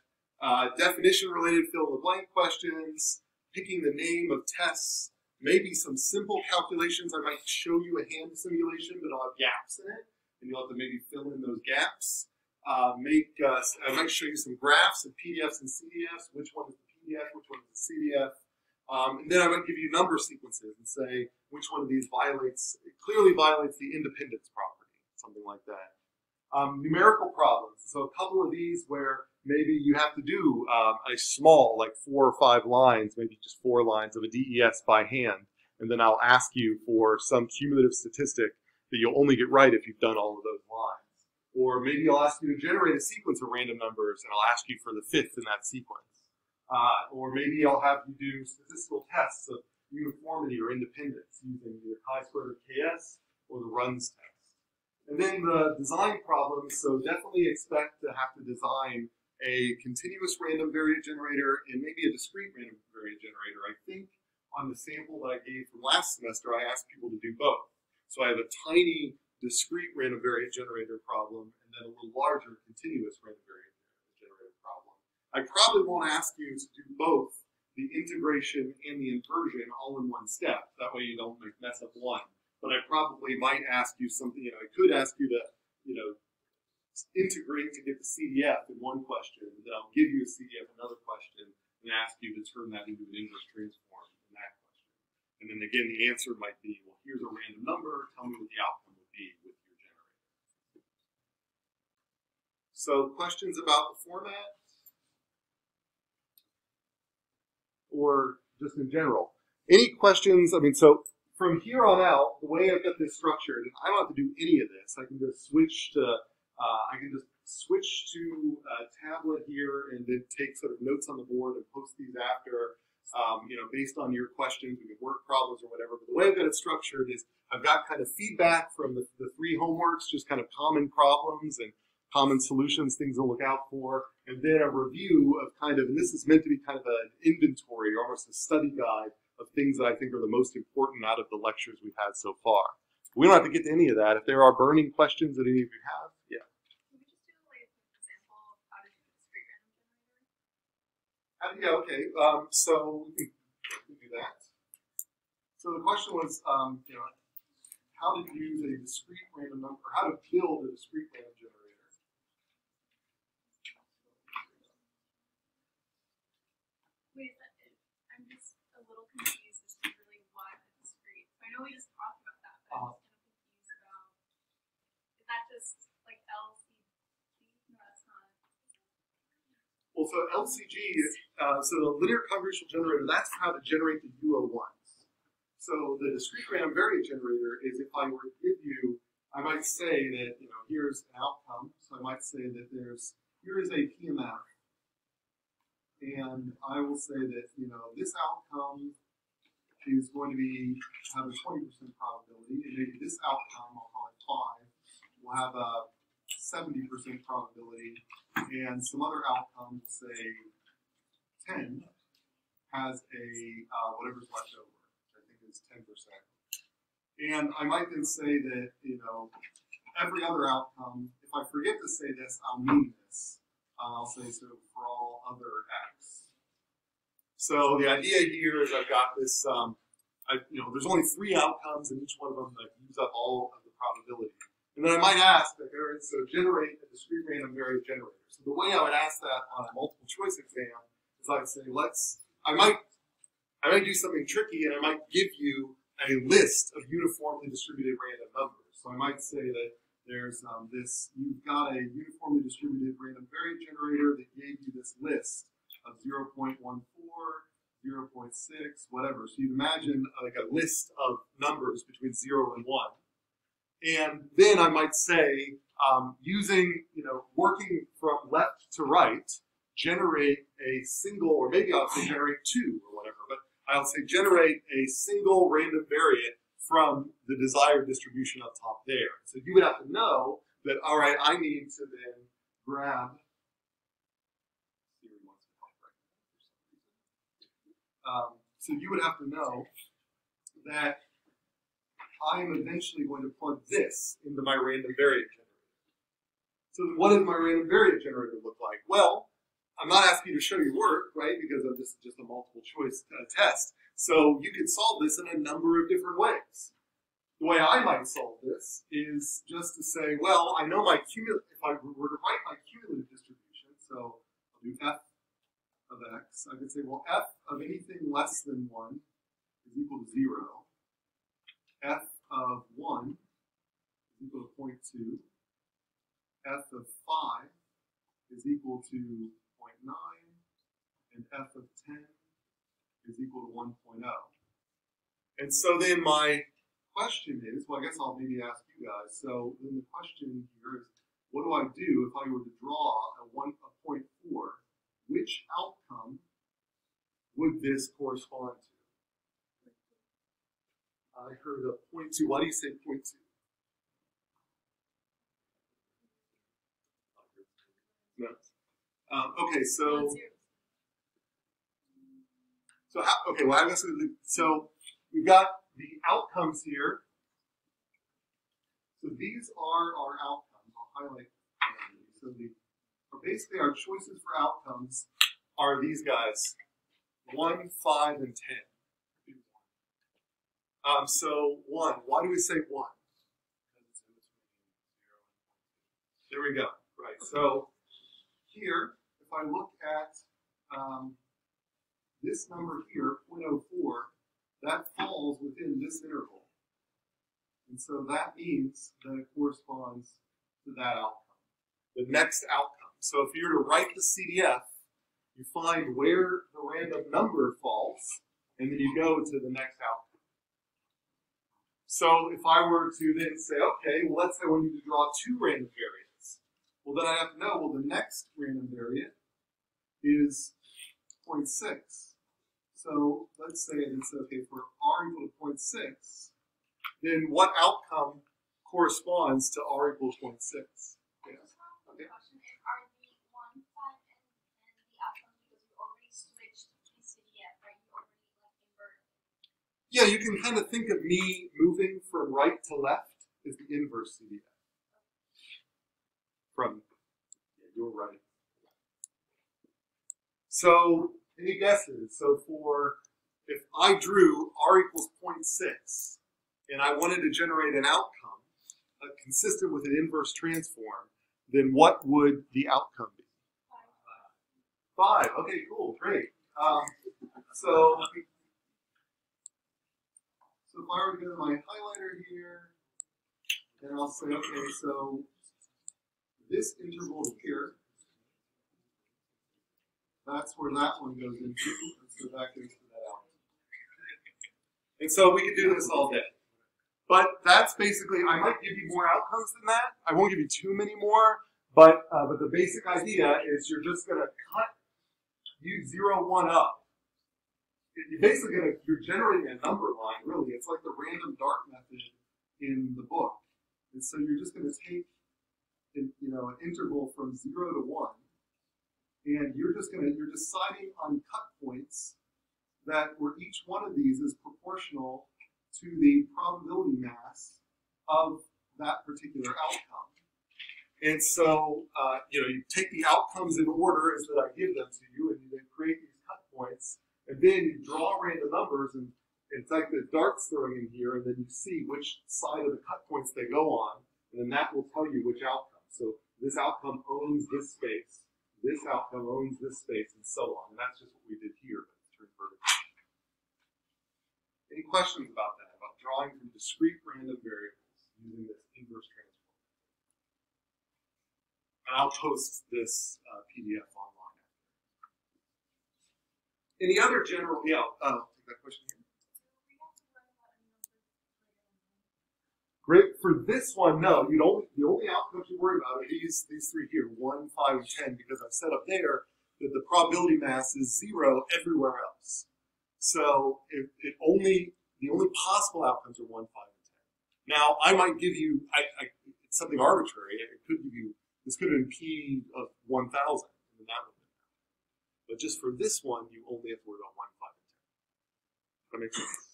Uh, definition related fill in the blank questions, picking the name of tests, maybe some simple calculations. I might show you a hand simulation, but I'll have gaps in it, and you'll have to maybe fill in those gaps. Uh, make uh, I might show you some graphs of P D Fs and C D Fs, which one is the P D F, which one is the C D F. Um, and then I might give you number sequences and say which one of these violates, it clearly violates the independence property, something like that. Um, numerical problems, so a couple of these where maybe you have to do um, a small, like four or five lines, maybe just four lines of a D E S by hand, and then I'll ask you for some cumulative statistic that you'll only get right if you've done all of those lines. Or maybe I'll ask you to generate a sequence of random numbers, and I'll ask you for the fifth in that sequence. Uh, or maybe I'll have you do statistical tests of uniformity or independence using either chi-squared or K S or the runs test. And then the design problems, so definitely expect to have to design a continuous random variate generator and maybe a discrete random variate generator. I think on the sample that I gave from last semester, I asked people to do both. So I have a tiny discrete random variate generator problem and then a little larger continuous random variate generator problem. I probably won't ask you to do both the integration and the inversion all in one step. That way you don't mess up one. But I probably might ask you something, you know, I could ask you to, you know, integrate to get the C D F in one question, and then I'll give you a C D F in another question, and ask you to turn that into an inverse transform in that question. And then again, the answer might be, well, here's a random number, tell me what the outcome would be with your generator. So questions about the format? Or just in general? Any questions? I mean, so from here on out, the way I've got this structured, and I don't have to do any of this. I can just switch to, uh, I can just switch to a tablet here and then take sort of notes on the board and post these after, um, you know, based on your questions, we can work problems or whatever. But the way I've got it structured is I've got kind of feedback from the, the three homeworks, just kind of common problems and common solutions, things to look out for, and then a review of kind of, and this is meant to be kind of an inventory, or almost a study guide of things that I think are the most important out of the lectures we've had so far. We don't have to get to any of that. If there are burning questions that any of you have, yeah. Can we just do like an example of how to do discrete random generator? Uh, yeah, okay. Um, so we can do that. So the question was, um, you know, how to use a discrete random number, or how to build a discrete random generator. We just talked about that, but I'm just kind of confused about, is that just like L C G? No, that's not. Well, so L C G is, uh, so the linear convolutional generator, that's how to generate the U O ones. So the discrete random variate generator is if I were to give you, I might say that, you know, here's an outcome. So I might say that there's, here is a P M F. And I will say that, you know, this outcome is going to be have a twenty percent probability, and maybe this outcome, I'll call it five, will have a seventy percent probability, and some other outcome, say ten, has a uh, whatever's left over, which I think is ten percent. And I might then say that, you know, every other outcome, if I forget to say this, I'll mean this. Uh, I'll say so for all other x. So the idea here is I've got this, um, I, you know, there's only three outcomes, and each one of them like, use up all of the probability. And then I might ask, like, all right, so generate a discrete random variate generator. So the way I would ask that on a multiple choice exam is I'd say, let's, I might, I might do something tricky, and I might give you a list of uniformly distributed random numbers. So I might say that there's um, this, you've got a uniformly distributed random variate generator that gave you this list of zero point one four, zero point six, whatever. So you imagine like a list of numbers between zero and one. And then I might say, um, using, you know, working from left to right, generate a single, or maybe I'll say generate two or whatever, but I'll say generate a single random variate from the desired distribution up top there. So you would have to know that, all right, I need to then grab Um, so you would have to know that I'm eventually going to plug this into my random variate generator. So what does my random variate generator look like? Well, I'm not asking you to show your work, right, because I'm just, just a multiple choice uh, test. So you can solve this in a number of different ways. The way I might solve this is just to say, well, I know my cumulative, if I were to write my cumulative distribution, so I'll do f of x, I could say, well, f of anything less than one is equal to zero, f of one is equal to zero point two, f of five is equal to zero point nine, and f of ten is equal to one point zero. And so then my question is, well, I guess I'll maybe ask you guys, so then the question here is, what do I do if I were to draw a, one, a point four? Which outcome would this correspond to? I heard a point two. Why do you say point two? No. Um, okay, so so how, okay. Well, I'm going to say, so we've got the outcomes here. So these are our outcomes. I'll highlight them. So the, basically our choices for outcomes are these guys, one, five, and ten. Um, so one, why do we say one? There we go. Right. So here, if I look at um, this number here, zero point zero four, that falls within this interval. And so that means that it corresponds to that outcome, the next outcome. So if you were to write the C D F, you find where the random number falls, and then you go to the next outcome. So if I were to then say, okay, well, let's say we need to draw two random variables. Well, then I have to know, well, the next random variant is zero point six. So let's say it's okay for r equal to zero point six, then what outcome corresponds to r equal to zero point six? Yeah. Okay. Are the one, five, and and the outcome because you already switched to C D F, right? You already like inverted. Yeah, you can kind of think of me moving from right to left as the inverse C D F. From yeah, your right. So any guesses? So for, if I drew r equals zero point six and I wanted to generate an outcome uh, consistent with an inverse transform, then what would the outcome be? Five. Five. Okay, cool, great. Um, so, so if I were to go to my highlighter here, then I'll say, okay, so this interval here, that's where that one goes into, and so that goes to that outcome. And so we could do this all day. But that's basically, I might give you more outcomes than that. I won't give you too many more, but uh, but the basic idea is you're just gonna cut you zero one up. You're basically gonna, you're generating a number line, really. It's like the random dart method in the book. And so you're just gonna take an, you know, an interval from zero to one. And you're just going to, you're deciding on cut points that where each one of these is proportional to the probability mass of that particular outcome. And so, uh, you know, you take the outcomes in order as that I give them to you, and you then create these cut points, and then you draw random numbers, and it's like the darts throwing in here, and then you see which side of the cut points they go on, and then that will tell you which outcome. So this outcome owns this space. This outcome owns this space, and so on. And that's just what we did here. Any questions about that, about drawing from discrete random variables using this inverse transform? And I'll post this uh, P D F online. Any other general, yeah, I'll take that question here. For this one, no, you don't, the only outcomes you worry about are these, these three here, one, five, and ten, because I've set up there that the probability mass is zero everywhere else. So it, it only, the only possible outcomes are one, five, and ten. Now, I might give you, I, I, it's something arbitrary. It could give you, this could have been P of one thousand, and that would have been. But just for this one, you only have to worry about one, five, and ten. That makes sense.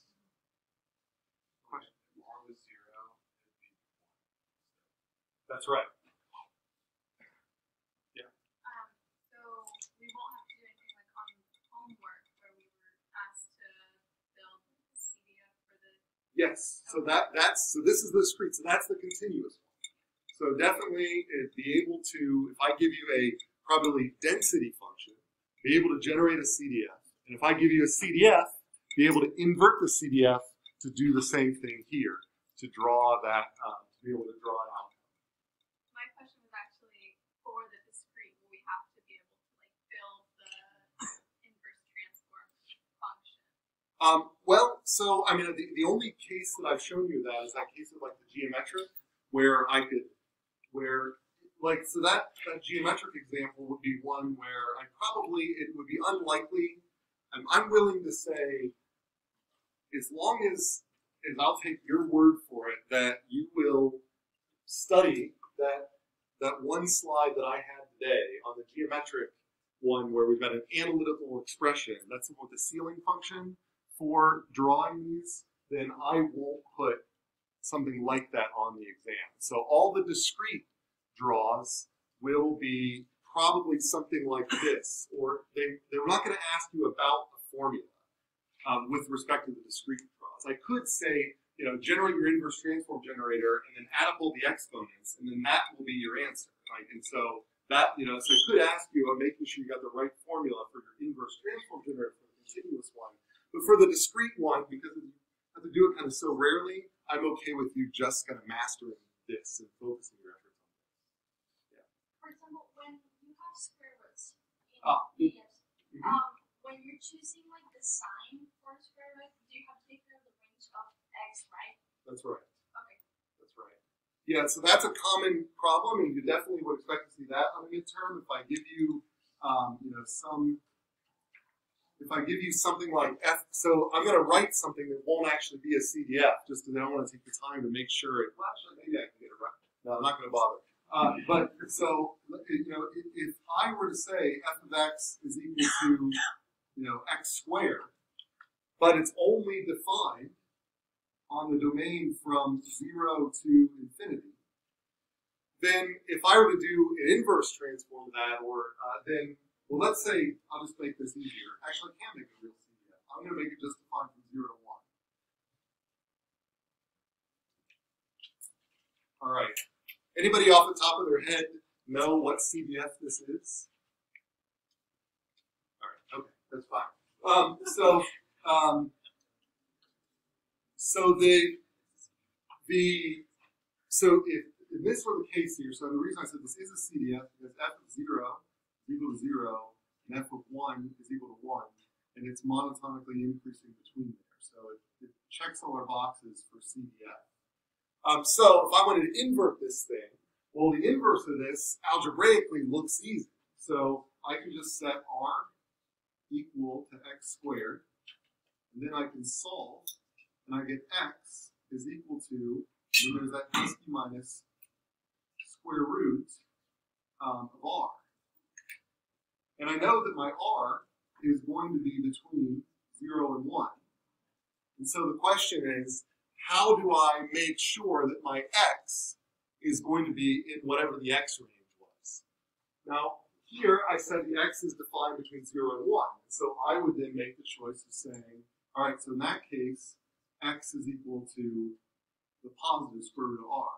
That's right. Yeah. Um, so we won't have to do anything like on homework where we were asked to build Yes. So that that's so this is the street. So that's the continuous one. So definitely be able to, if I give you a probability density function, be able to generate a C D F. And if I give you a C D F, be able to invert the C D F to do the same thing here, to draw that, uh, to be able to draw it out. My question was actually, for the discrete, will we have to be able to like build the inverse transform function? Um, well, so, I mean, the, the only case that I've shown you that is that case of like the geometric, where I could, where, like, so that, that geometric example would be one where I probably, it would be unlikely, and I'm willing to say, as long as, as I'll take your word for it, that you will study that, that one slide that I had today on the geometric one where we've got an analytical expression, that's what the ceiling function for drawing these, then I won't put something like that on the exam. So all the discrete draws will be probably something like this, or they, they're not going to ask you about the formula um, with respect to the discrete draws. I could say, you know, generate your inverse transform generator and then add up all the exponents, and then that will be your answer, right? And so that, you know, so I could ask you about making sure you got the right formula for your inverse transform generator for the continuous one. But for the discrete one, because you have to do it kind of so rarely, I'm okay with you just kind of mastering this and focusing your efforts on this. Yeah. For example, when you have square roots in ah. D F, mm-hmm. um, when you're choosing like the sign for a square root, do you have to take care of the range of x, right? That's right. Okay. That's right. Yeah, so that's a common problem, and you definitely would expect to see that on a midterm. If I give you, um, you know, some. If I give you something like F, so I'm going to write something that won't actually be a C D F, just because I don't want to take the time to make sure it, well, actually, maybe I can get it right. No, I'm not going to bother. Uh, but, so, you know, if, if I were to say F of X is equal to, you know, X squared, but it's only defined on the domain from zero to infinity, then if I were to do an inverse transform of that, or uh, then, well, let's say, I'll just make this easier. Actually, I can't make a real C D F. I'm going to make it just defined from zero to one. All right. Anybody off the top of their head know what C D F this is? All right. Okay. That's fine. Um, so, um, so the, the, so if, if this were the case here, so the reason I said this is a C D F because F of zero equal to zero, and f of one is equal to one, and it's monotonically increasing between there. So it, it checks all our boxes for C D F. Um, so if I wanted to invert this thing, well, the inverse of this algebraically looks easy. So I can just set r equal to x squared, and then I can solve, and I get x is equal to, and there's that x minus square root um, of r. And I know that my r is going to be between zero and one. And so the question is, how do I make sure that my x is going to be in whatever the x range was? Now, here I said the x is defined between zero and one. So I would then make the choice of saying, all right, so in that case, x is equal to the positive square root of r.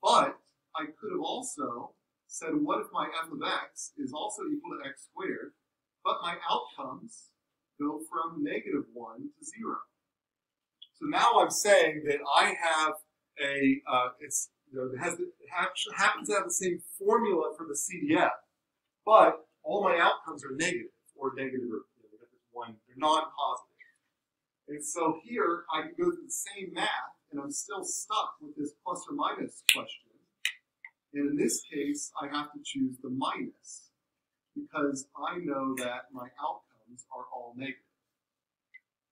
But I could have also said, what if my f of x is also equal to x squared, but my outcomes go from negative one to zero? So now I'm saying that I have a, uh, it's, you know, it, has, it happens to have the same formula for the C D F, but all my outcomes are negative, or negative, or one, they're non-positive. And so here, I can go through the same math, and I'm still stuck with this plus or minus question. And in this case, I have to choose the minus because I know that my outcomes are all negative.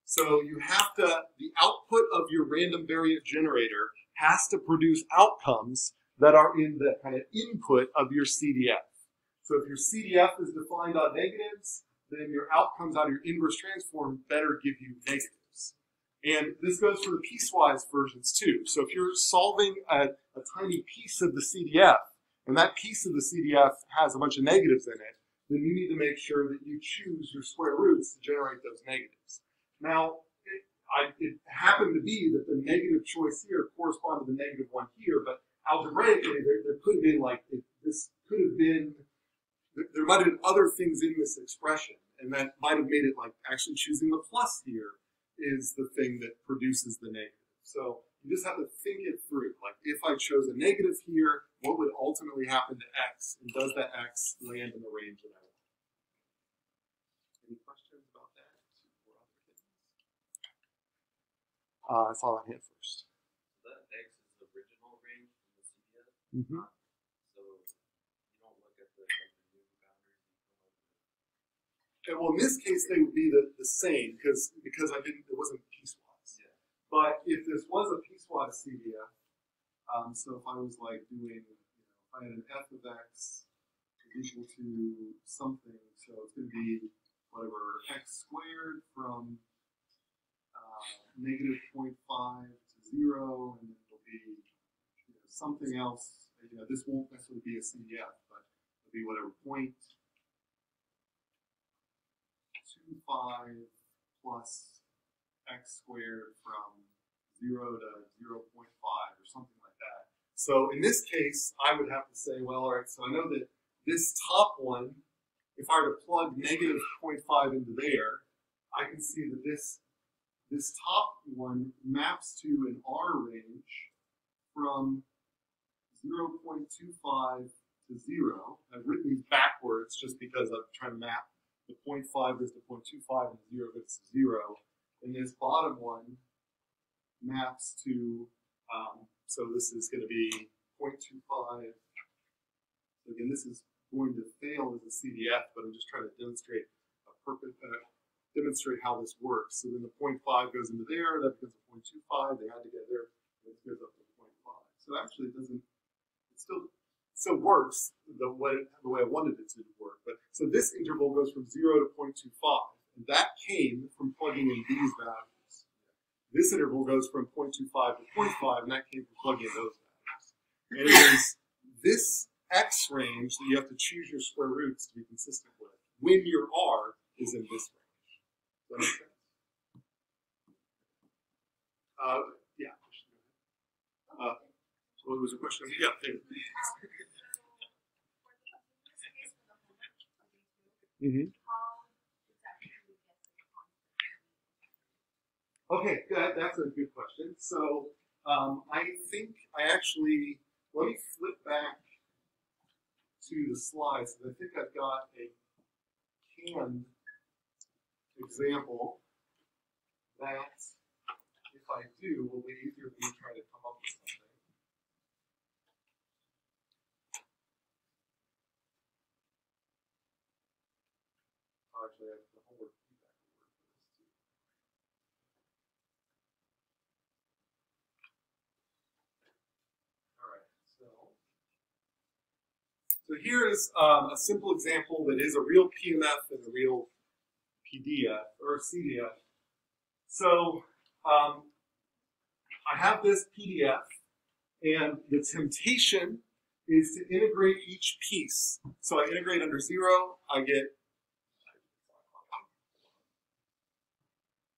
So you have to, the output of your random variant generator has to produce outcomes that are in the kind of input of your C D F. So if your C D F is defined on negatives, then your outcomes out of your inverse transform better give you negatives. And this goes for the piecewise versions too. So if you're solving a, a tiny piece of the C D F, and that piece of the C D F has a bunch of negatives in it, then you need to make sure that you choose your square roots to generate those negatives. Now, I, it happened to be that the negative choice here corresponded to the negative one here, but algebraically, there, there could have been like, it, this could have been, there, there might have been other things in this expression, and that might have made it like actually choosing the plus here is the thing that produces the negative. So you just have to think it through. Like, if I chose a negative here, what would ultimately happen to X? And does that X land in the range that I want? Any questions about that? Uh, I saw that hit first. So that X is the original range from the C D S? Mm-hmm. So you don't look at the new boundaries? Well, in this case, they would be the, the same because because I didn't, it wasn't piecewise. Yeah. But if this was a piecewise C D F, um, so if I was like doing, you know, if I had an f of x is equal to something, so it's going to be whatever x squared from uh, negative zero point five to zero, and it'll be, you know, something else. You know, this won't necessarily be a C D F, but it'll be whatever point two five plus x squared from zero to zero point five or something like that. So in this case, I would have to say, well, all right, so I know that this top one, if I were to plug negative zero point five into there, I can see that this, this top one maps to an R range from zero point two five to zero. I've written these backwards just because I'm trying to map the zero point five goes to zero point two five and zero goes to zero. And this bottom one maps to, um, so this is going to be zero point two five. Again, this is going to fail as a C D F, but I'm just trying to demonstrate a purpose, uh, demonstrate how this works. So then the zero point five goes into there, that becomes a zero point two five. They add together, and it goes up to zero point five. So actually, it doesn't. It still it still works the way the way I wanted it to work. But so this interval goes from zero to zero point two five. And that came from plugging in these values. This interval goes from zero point two five to zero point five, and that came from plugging in those values. And it is this X range that you have to choose your square roots to be consistent with when your R is in this range. Does that make sense? Uh, yeah. Uh, so there was a question. Yeah. Mm-hmm. Okay, that, that's a good question. So um, I think I actually, let me flip back to the slides, because I think I've got a canned example that, if I do, will be easier for me to try to come up with something. Actually, I have the homework. So here's um, a simple example that is a real P M F and a real P D F, or C D F. So um, I have this P D F, and the temptation is to integrate each piece. So I integrate under zero, I get,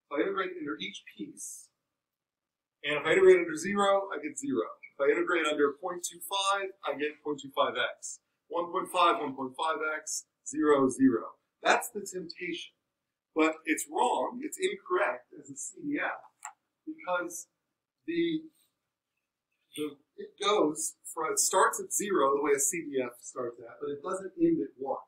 so I integrate under each piece, and if I integrate under zero, I get zero. If I integrate under zero point two five, I get zero point two five x. one point five, one point five x, zero, zero. That's the temptation. But it's wrong, it's incorrect as a C D F, because the, the it goes from, it starts at zero the way a C D F starts at, but it doesn't end at one.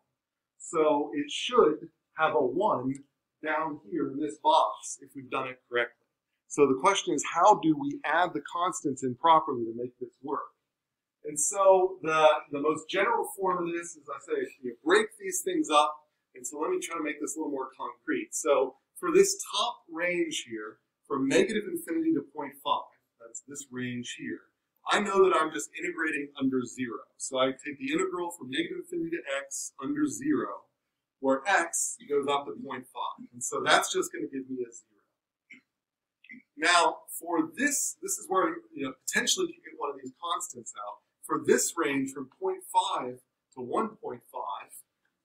So it should have a one down here in this box if we've done it correctly. So the question is, how do we add the constants in properly to make this work? And so the, the most general form of this is, I say, you break these things up. And so let me try to make this a little more concrete. So for this top range here, from negative infinity to zero point five, that's this range here, I know that I'm just integrating under zero. So I take the integral from negative infinity to x under zero, where x goes up to zero point five. And so that's just going to give me a zero. Now, for this, this is where, you know, potentially you get one of these constants out. For this range from zero point five to one point five,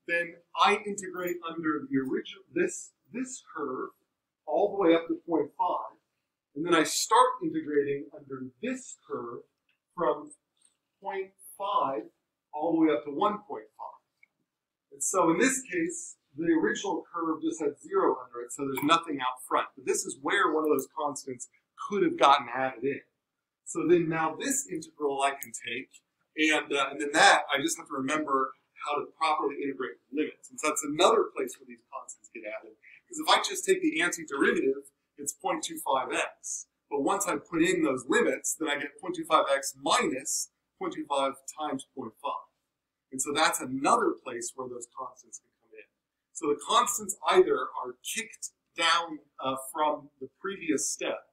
then I integrate under the original, this, this curve all the way up to zero point five, and then I start integrating under this curve from zero point five all the way up to one point five. And so in this case, the original curve just had zero under it, so there's nothing out front. But this is where one of those constants could have gotten added in. So then now this integral I can take, and, uh, and then that, I just have to remember how to properly integrate limits. And so that's another place where these constants get added. Because if I just take the antiderivative, it's zero point two five x. But once I put in those limits, then I get zero point two five x minus zero point two five times zero point five. And so that's another place where those constants can come in. So the constants either are kicked down uh, from the previous step,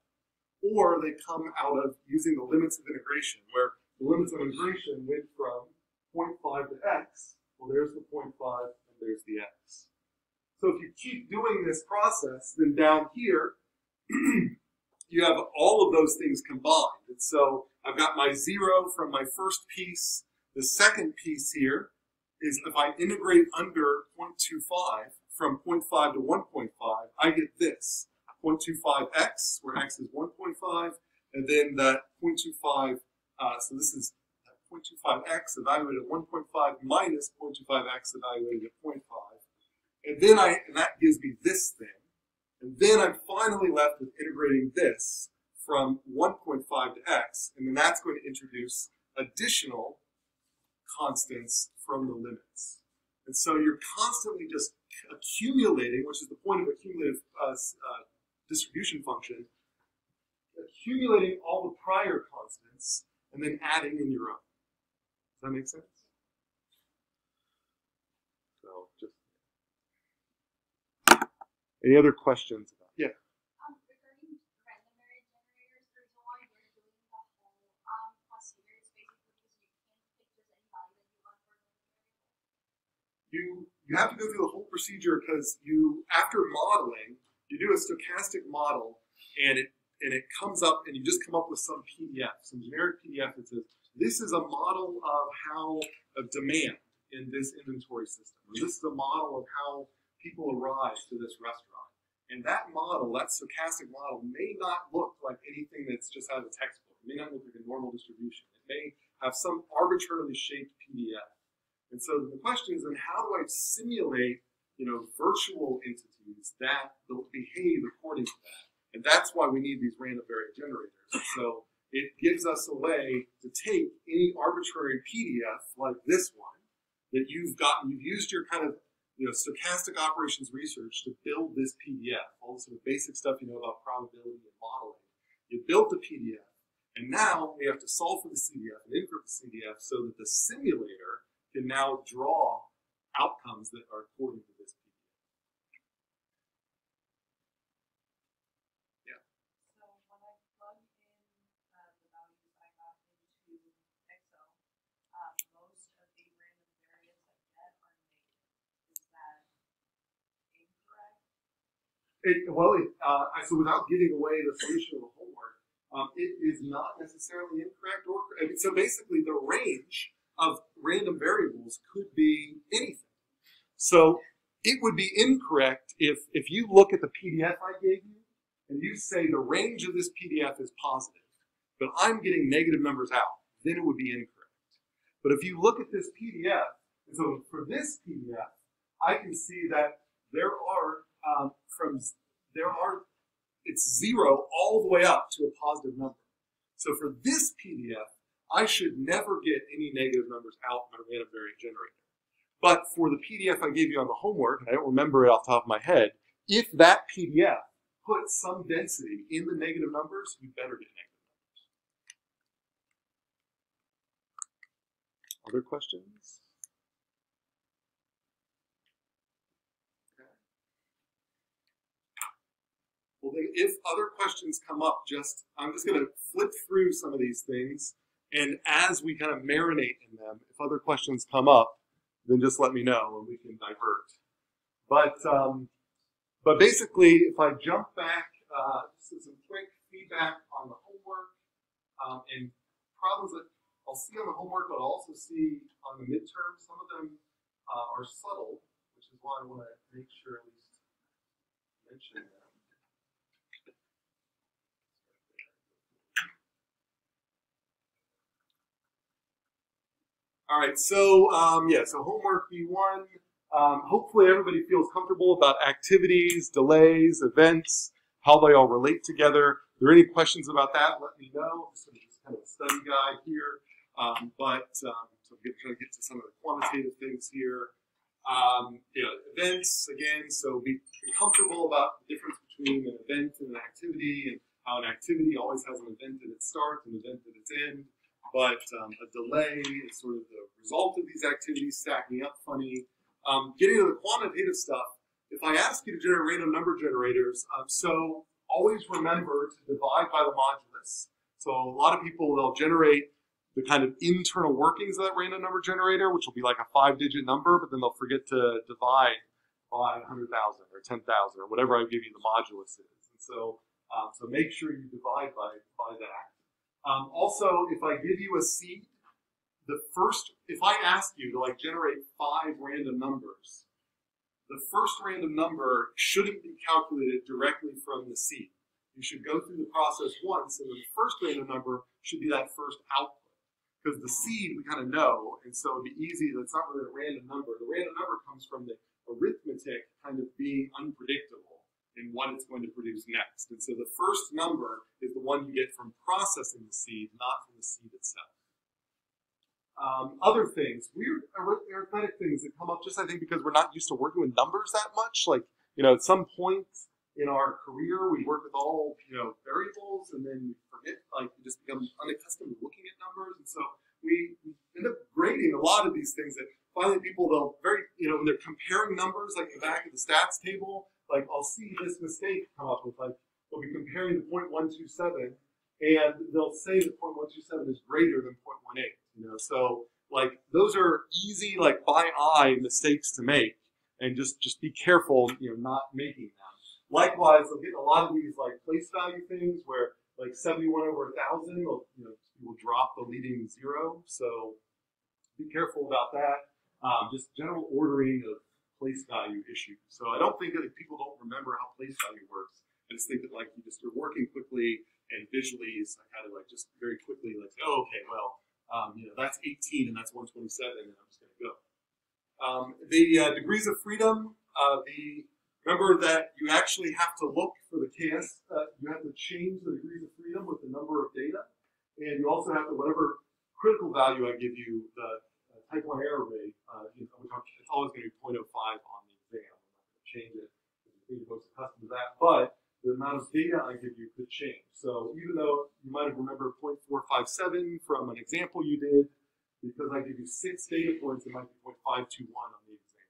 or they come out of using the limits of integration, where the limits of integration went from zero point five to x. Well, there's the zero point five, and there's the x. So if you keep doing this process, then down here, you have all of those things combined. And so I've got my zero from my first piece. The second piece here is if I integrate under zero point two five, from zero point five to one point five, I get this, zero point two five x, where x is one point five, and then that zero point two five, uh, so this is zero point two five x evaluated at one point five minus zero point two five x evaluated at zero point five. And then I, and that gives me this thing. And then I'm finally left with integrating this from one point five to x, and then that's going to introduce additional constants from the limits. And so you're constantly just accumulating, which is the point of accumulative uh, uh, distribution function, accumulating all the prior constants and then adding in your own. Does that make sense? So just any other questions about it? Yeah. Um, regarding random variable generators, the reason why we're doing the whole um plus series basically because you can't pick just any value that you want for the variable. You you have to go through the whole procedure because you after modeling, you do a stochastic model and it and it comes up and you just come up with some P D F, some generic P D F that says, this is a model of how, of demand in this inventory system. Or this is a model of how people arrive to this restaurant. And that model, that stochastic model, may not look like anything that's just out of a textbook. It may not look like a normal distribution. It may have some arbitrarily shaped P D F. And so the question is, then how do I simulate, you know, virtual entities that behave according to that? And that's why we need these random variable generators. So it gives us a way to take any arbitrary P D F like this one that you've gotten, you've used your kind of you know stochastic operations research to build this P D F, all the sort of basic stuff you know about probability and modeling. You built the P D F, and now we have to solve for the C D F and infer the C D F so that the simulator can now draw outcomes that are according to this P D F. It, well, it, uh, so without giving away the solution of the homework, um, it is not necessarily incorrect. Or I mean, so basically, the range of random variables could be anything. So it would be incorrect if if you look at the P D F I gave you and you say the range of this P D F is positive, but I'm getting negative numbers out, then it would be incorrect. But if you look at this P D F, and so for this P D F, I can see that there are Um, from there are it's zero all the way up to a positive number. So for this P D F, I should never get any negative numbers out in a random variable generator. But for the P D F I gave you on the homework, and I don't remember it off the top of my head, if that P D F puts some density in the negative numbers, you better get negative numbers. Other questions? Well, then if other questions come up, just I'm just going to flip through some of these things, and as we kind of marinate in them, if other questions come up, then just let me know and we can divert. But um, but basically, if I jump back, uh, just some quick feedback on the homework um, and problems that I'll see on the homework, but I'll also see on the midterm. Some of them uh, are subtle, which is why I want to make sure at least mention them. All right, so um, yeah, so homework B one. Um, hopefully everybody feels comfortable about activities, delays, events, how they all relate together. If there are any questions about that, let me know. This is kind of a study guide here, um, but um, so I'm trying to get to some of the quantitative things here. Um, you know, events, again, so be comfortable about the difference between an event and an activity, and how an activity always has an event at its start and an event at its end, but um, a delay is sort of the result of these activities stacking up funny. Um, getting to the quantitative stuff, if I ask you to generate random number generators, um, so always remember to divide by the modulus. So a lot of people, they'll generate the kind of internal workings of that random number generator, which will be like a five-digit number, but then they'll forget to divide by one hundred thousand or ten thousand or whatever I give you the modulus is. And so, um, so make sure you divide by, by that. Um, also, if I give you a seed, the first, if I ask you to like generate five random numbers, the first random number shouldn't be calculated directly from the seed. You should go through the process once, and then the first random number should be that first output. Because the seed we kind of know, and so it'd be easy, that's not really a random number. The random number comes from the arithmetic kind of being unpredictable in what it's going to produce next. And so the first number is the one you get from processing the seed, not from the seed itself. Um, other things, weird arithmetic things that come up just, I think, because we're not used to working with numbers that much. Like, you know, at some point in our career, we work with all, you know, variables, and then we forget, like, we just become unaccustomed to looking at numbers. And so we end up grading a lot of these things that finally people, they'll very, you know, when they're comparing numbers, like in the back of the stats table, like, I'll see this mistake come up with, like, we'll be comparing the point one two seven, and they'll say that point one two seven is greater than point one eight, you know? So, like, those are easy, like, by eye mistakes to make, and just, just be careful, you know, not making that. Likewise, they'll get a lot of these like place value things where like seventy-one over one thousand, will, you know, will drop the leading zero. So be careful about that. Um, just general ordering of place value issues. So I don't think that like, people don't remember how place value works. I just think that like you just are working quickly and visually is kind of like just very quickly like, oh, okay, well, um, you know, that's eighteen and that's one twenty-seven and I'm just going to go. Um, the uh, degrees of freedom, uh, the remember that you actually have to look for the chaos, uh, you have to change the degrees of freedom with the number of data, and you also have to, whatever critical value I give you, the uh, type one error rate, uh, you know, it's always going to be point oh five on the exam. I'm not going to change it, I think you're most accustomed to that, but the amount of data I give you could change. So even though you might have remembered point four five seven from an example you did, because I give you six data points, it might be point five two one on the exam.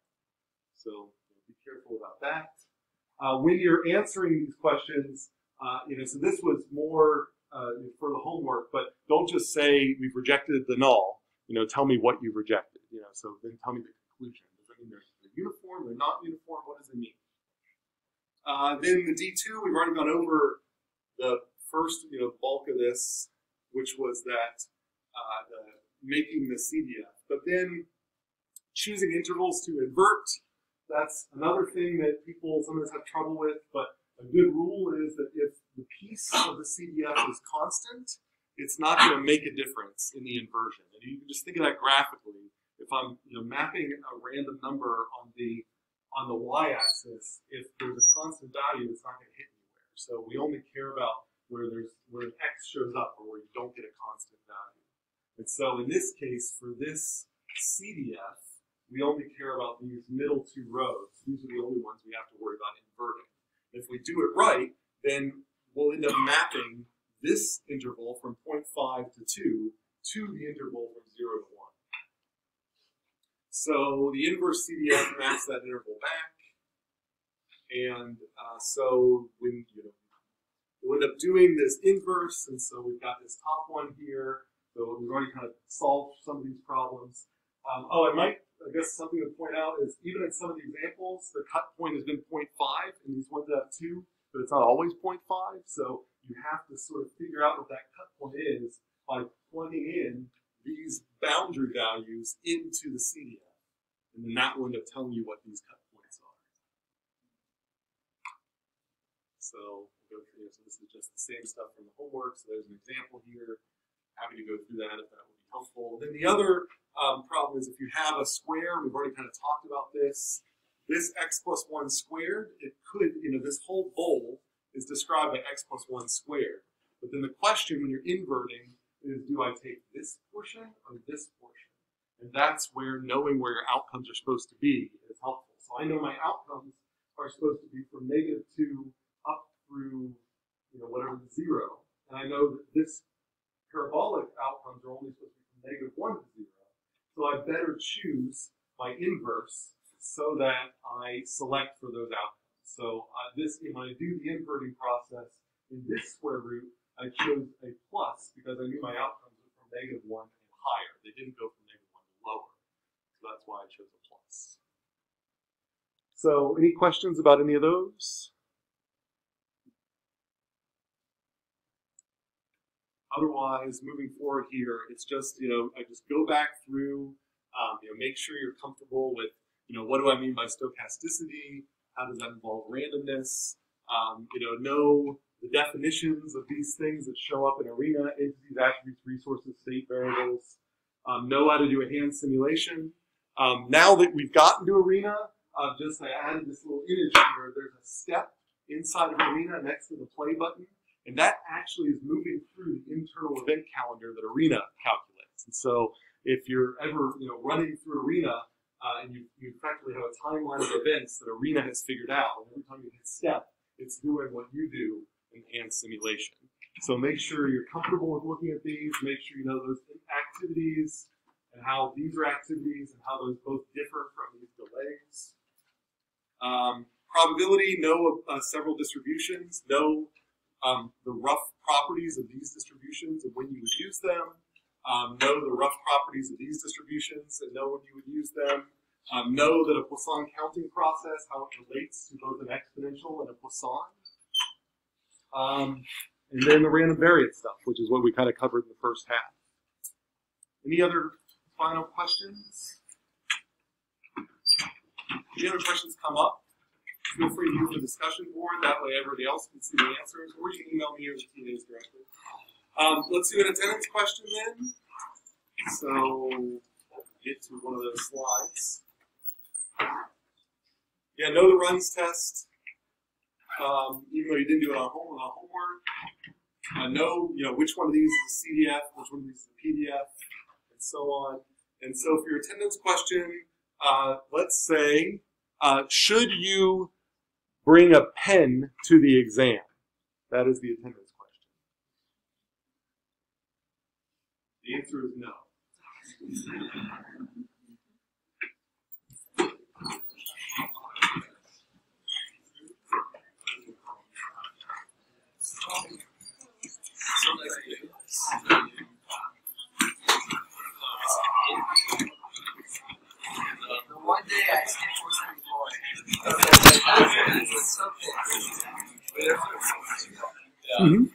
So be careful about that. Uh, when you're answering these questions, uh, you know, so this was more uh, for the homework, but don't just say we've rejected the null. You know, tell me what you've rejected. You know, so then tell me the conclusion. Does that mean they're uniform? They're not uniform? What does it mean? Uh, then the D two, we've already gone over the first, you know, bulk of this, which was that uh, the making the C D F. But then choosing intervals to invert. That's another thing that people sometimes have trouble with, but a good rule is that if the piece of the C D F is constant, it's not going to make a difference in the inversion. And you can just think of that graphically. If I'm, you know, mapping a random number on the on the y-axis, if there's a constant value, it's not going to hit anywhere. So we only care about where there's where an x shows up or where you don't get a constant value. And so in this case, for this C D F, we only care about these middle two rows. These are the only ones we have to worry about inverting. If we do it right, then we'll end up mapping this interval from point five to two to the interval from zero to one. So the inverse C D F maps that interval back. And uh, so when you know, we'll end up doing this inverse, and so we've got this top one here. So we've already kind of solved some of these problems. Um, oh, I might, I guess something to point out is even in some of the examples, the cut point has been point five, and these ones have two, but it's not always point five. So you have to sort of figure out what that cut point is by plugging in these boundary values into the C D F. And then that will end up telling you what these cut points are. So, so this is just the same stuff from the homework. So there's an example here. happy to go through that if that would be helpful. Then the other um, problem is if you have a square, we've already kind of talked about this, this x plus one squared, it could, you know, this whole bowl is described by x plus one squared. But then the question when you're inverting is, do I take this portion or this portion? And that's where knowing where your outcomes are supposed to be is helpful. So I know my outcomes are supposed to be from negative two up through, you know, whatever the zero. And I know that this parabolic outcomes are only supposed to be from negative one to zero. So I better choose my inverse so that I select for those outcomes. So uh, this, when I do the inverting process in this square root, I chose a plus because I knew my outcomes were from negative one and higher. They didn't go from negative one to lower. So that's why I chose a plus. So any questions about any of those? Otherwise, moving forward here, it's just, you know, I just go back through, um, you know, make sure you're comfortable with, you know, what do I mean by stochasticity? How does that involve randomness? Um, you know, know the definitions of these things that show up in ARENA, entities, attributes, resources, state variables. Um, know how to do a hand simulation. Um, now that we've gotten to ARENA, uh, just I added this little image here. There's a step inside of ARENA next to the play button. And that actually is moving through the internal event calendar that ARENA calculates. And so if you're ever, you know, running through ARENA uh, and you, you practically have a timeline of events that ARENA has figured out, and every time you hit step, it's doing what you do in hand simulation. So make sure you're comfortable with looking at these, make sure you know those activities and how these are activities and how those both differ from these delays. Um, probability, know uh, several distributions, know Um, the rough properties of these distributions and when you would use them, um, know the rough properties of these distributions and know when you would use them, um, know that a Poisson counting process, how it relates to both an exponential and a Poisson, um, and then the random variate stuff, which is what we kind of covered in the first half. Any other final questions? Any other questions come up? Feel free to use the discussion board, that way everybody else can see the answers, or you can email me or the T Ds directly. Um, let's do an attendance question then. So, get to one of those slides. Yeah, know the runs test, um, even though you didn't do it on home, on homework. Uh, know, you know, which one of these is a C D F, which one of these is a P D F, and so on. And so for your attendance question, uh, let's say, uh, should you bring a pen to the exam? That is the attendance question. The answer is no. One day I skipped for something. Mm-hmm.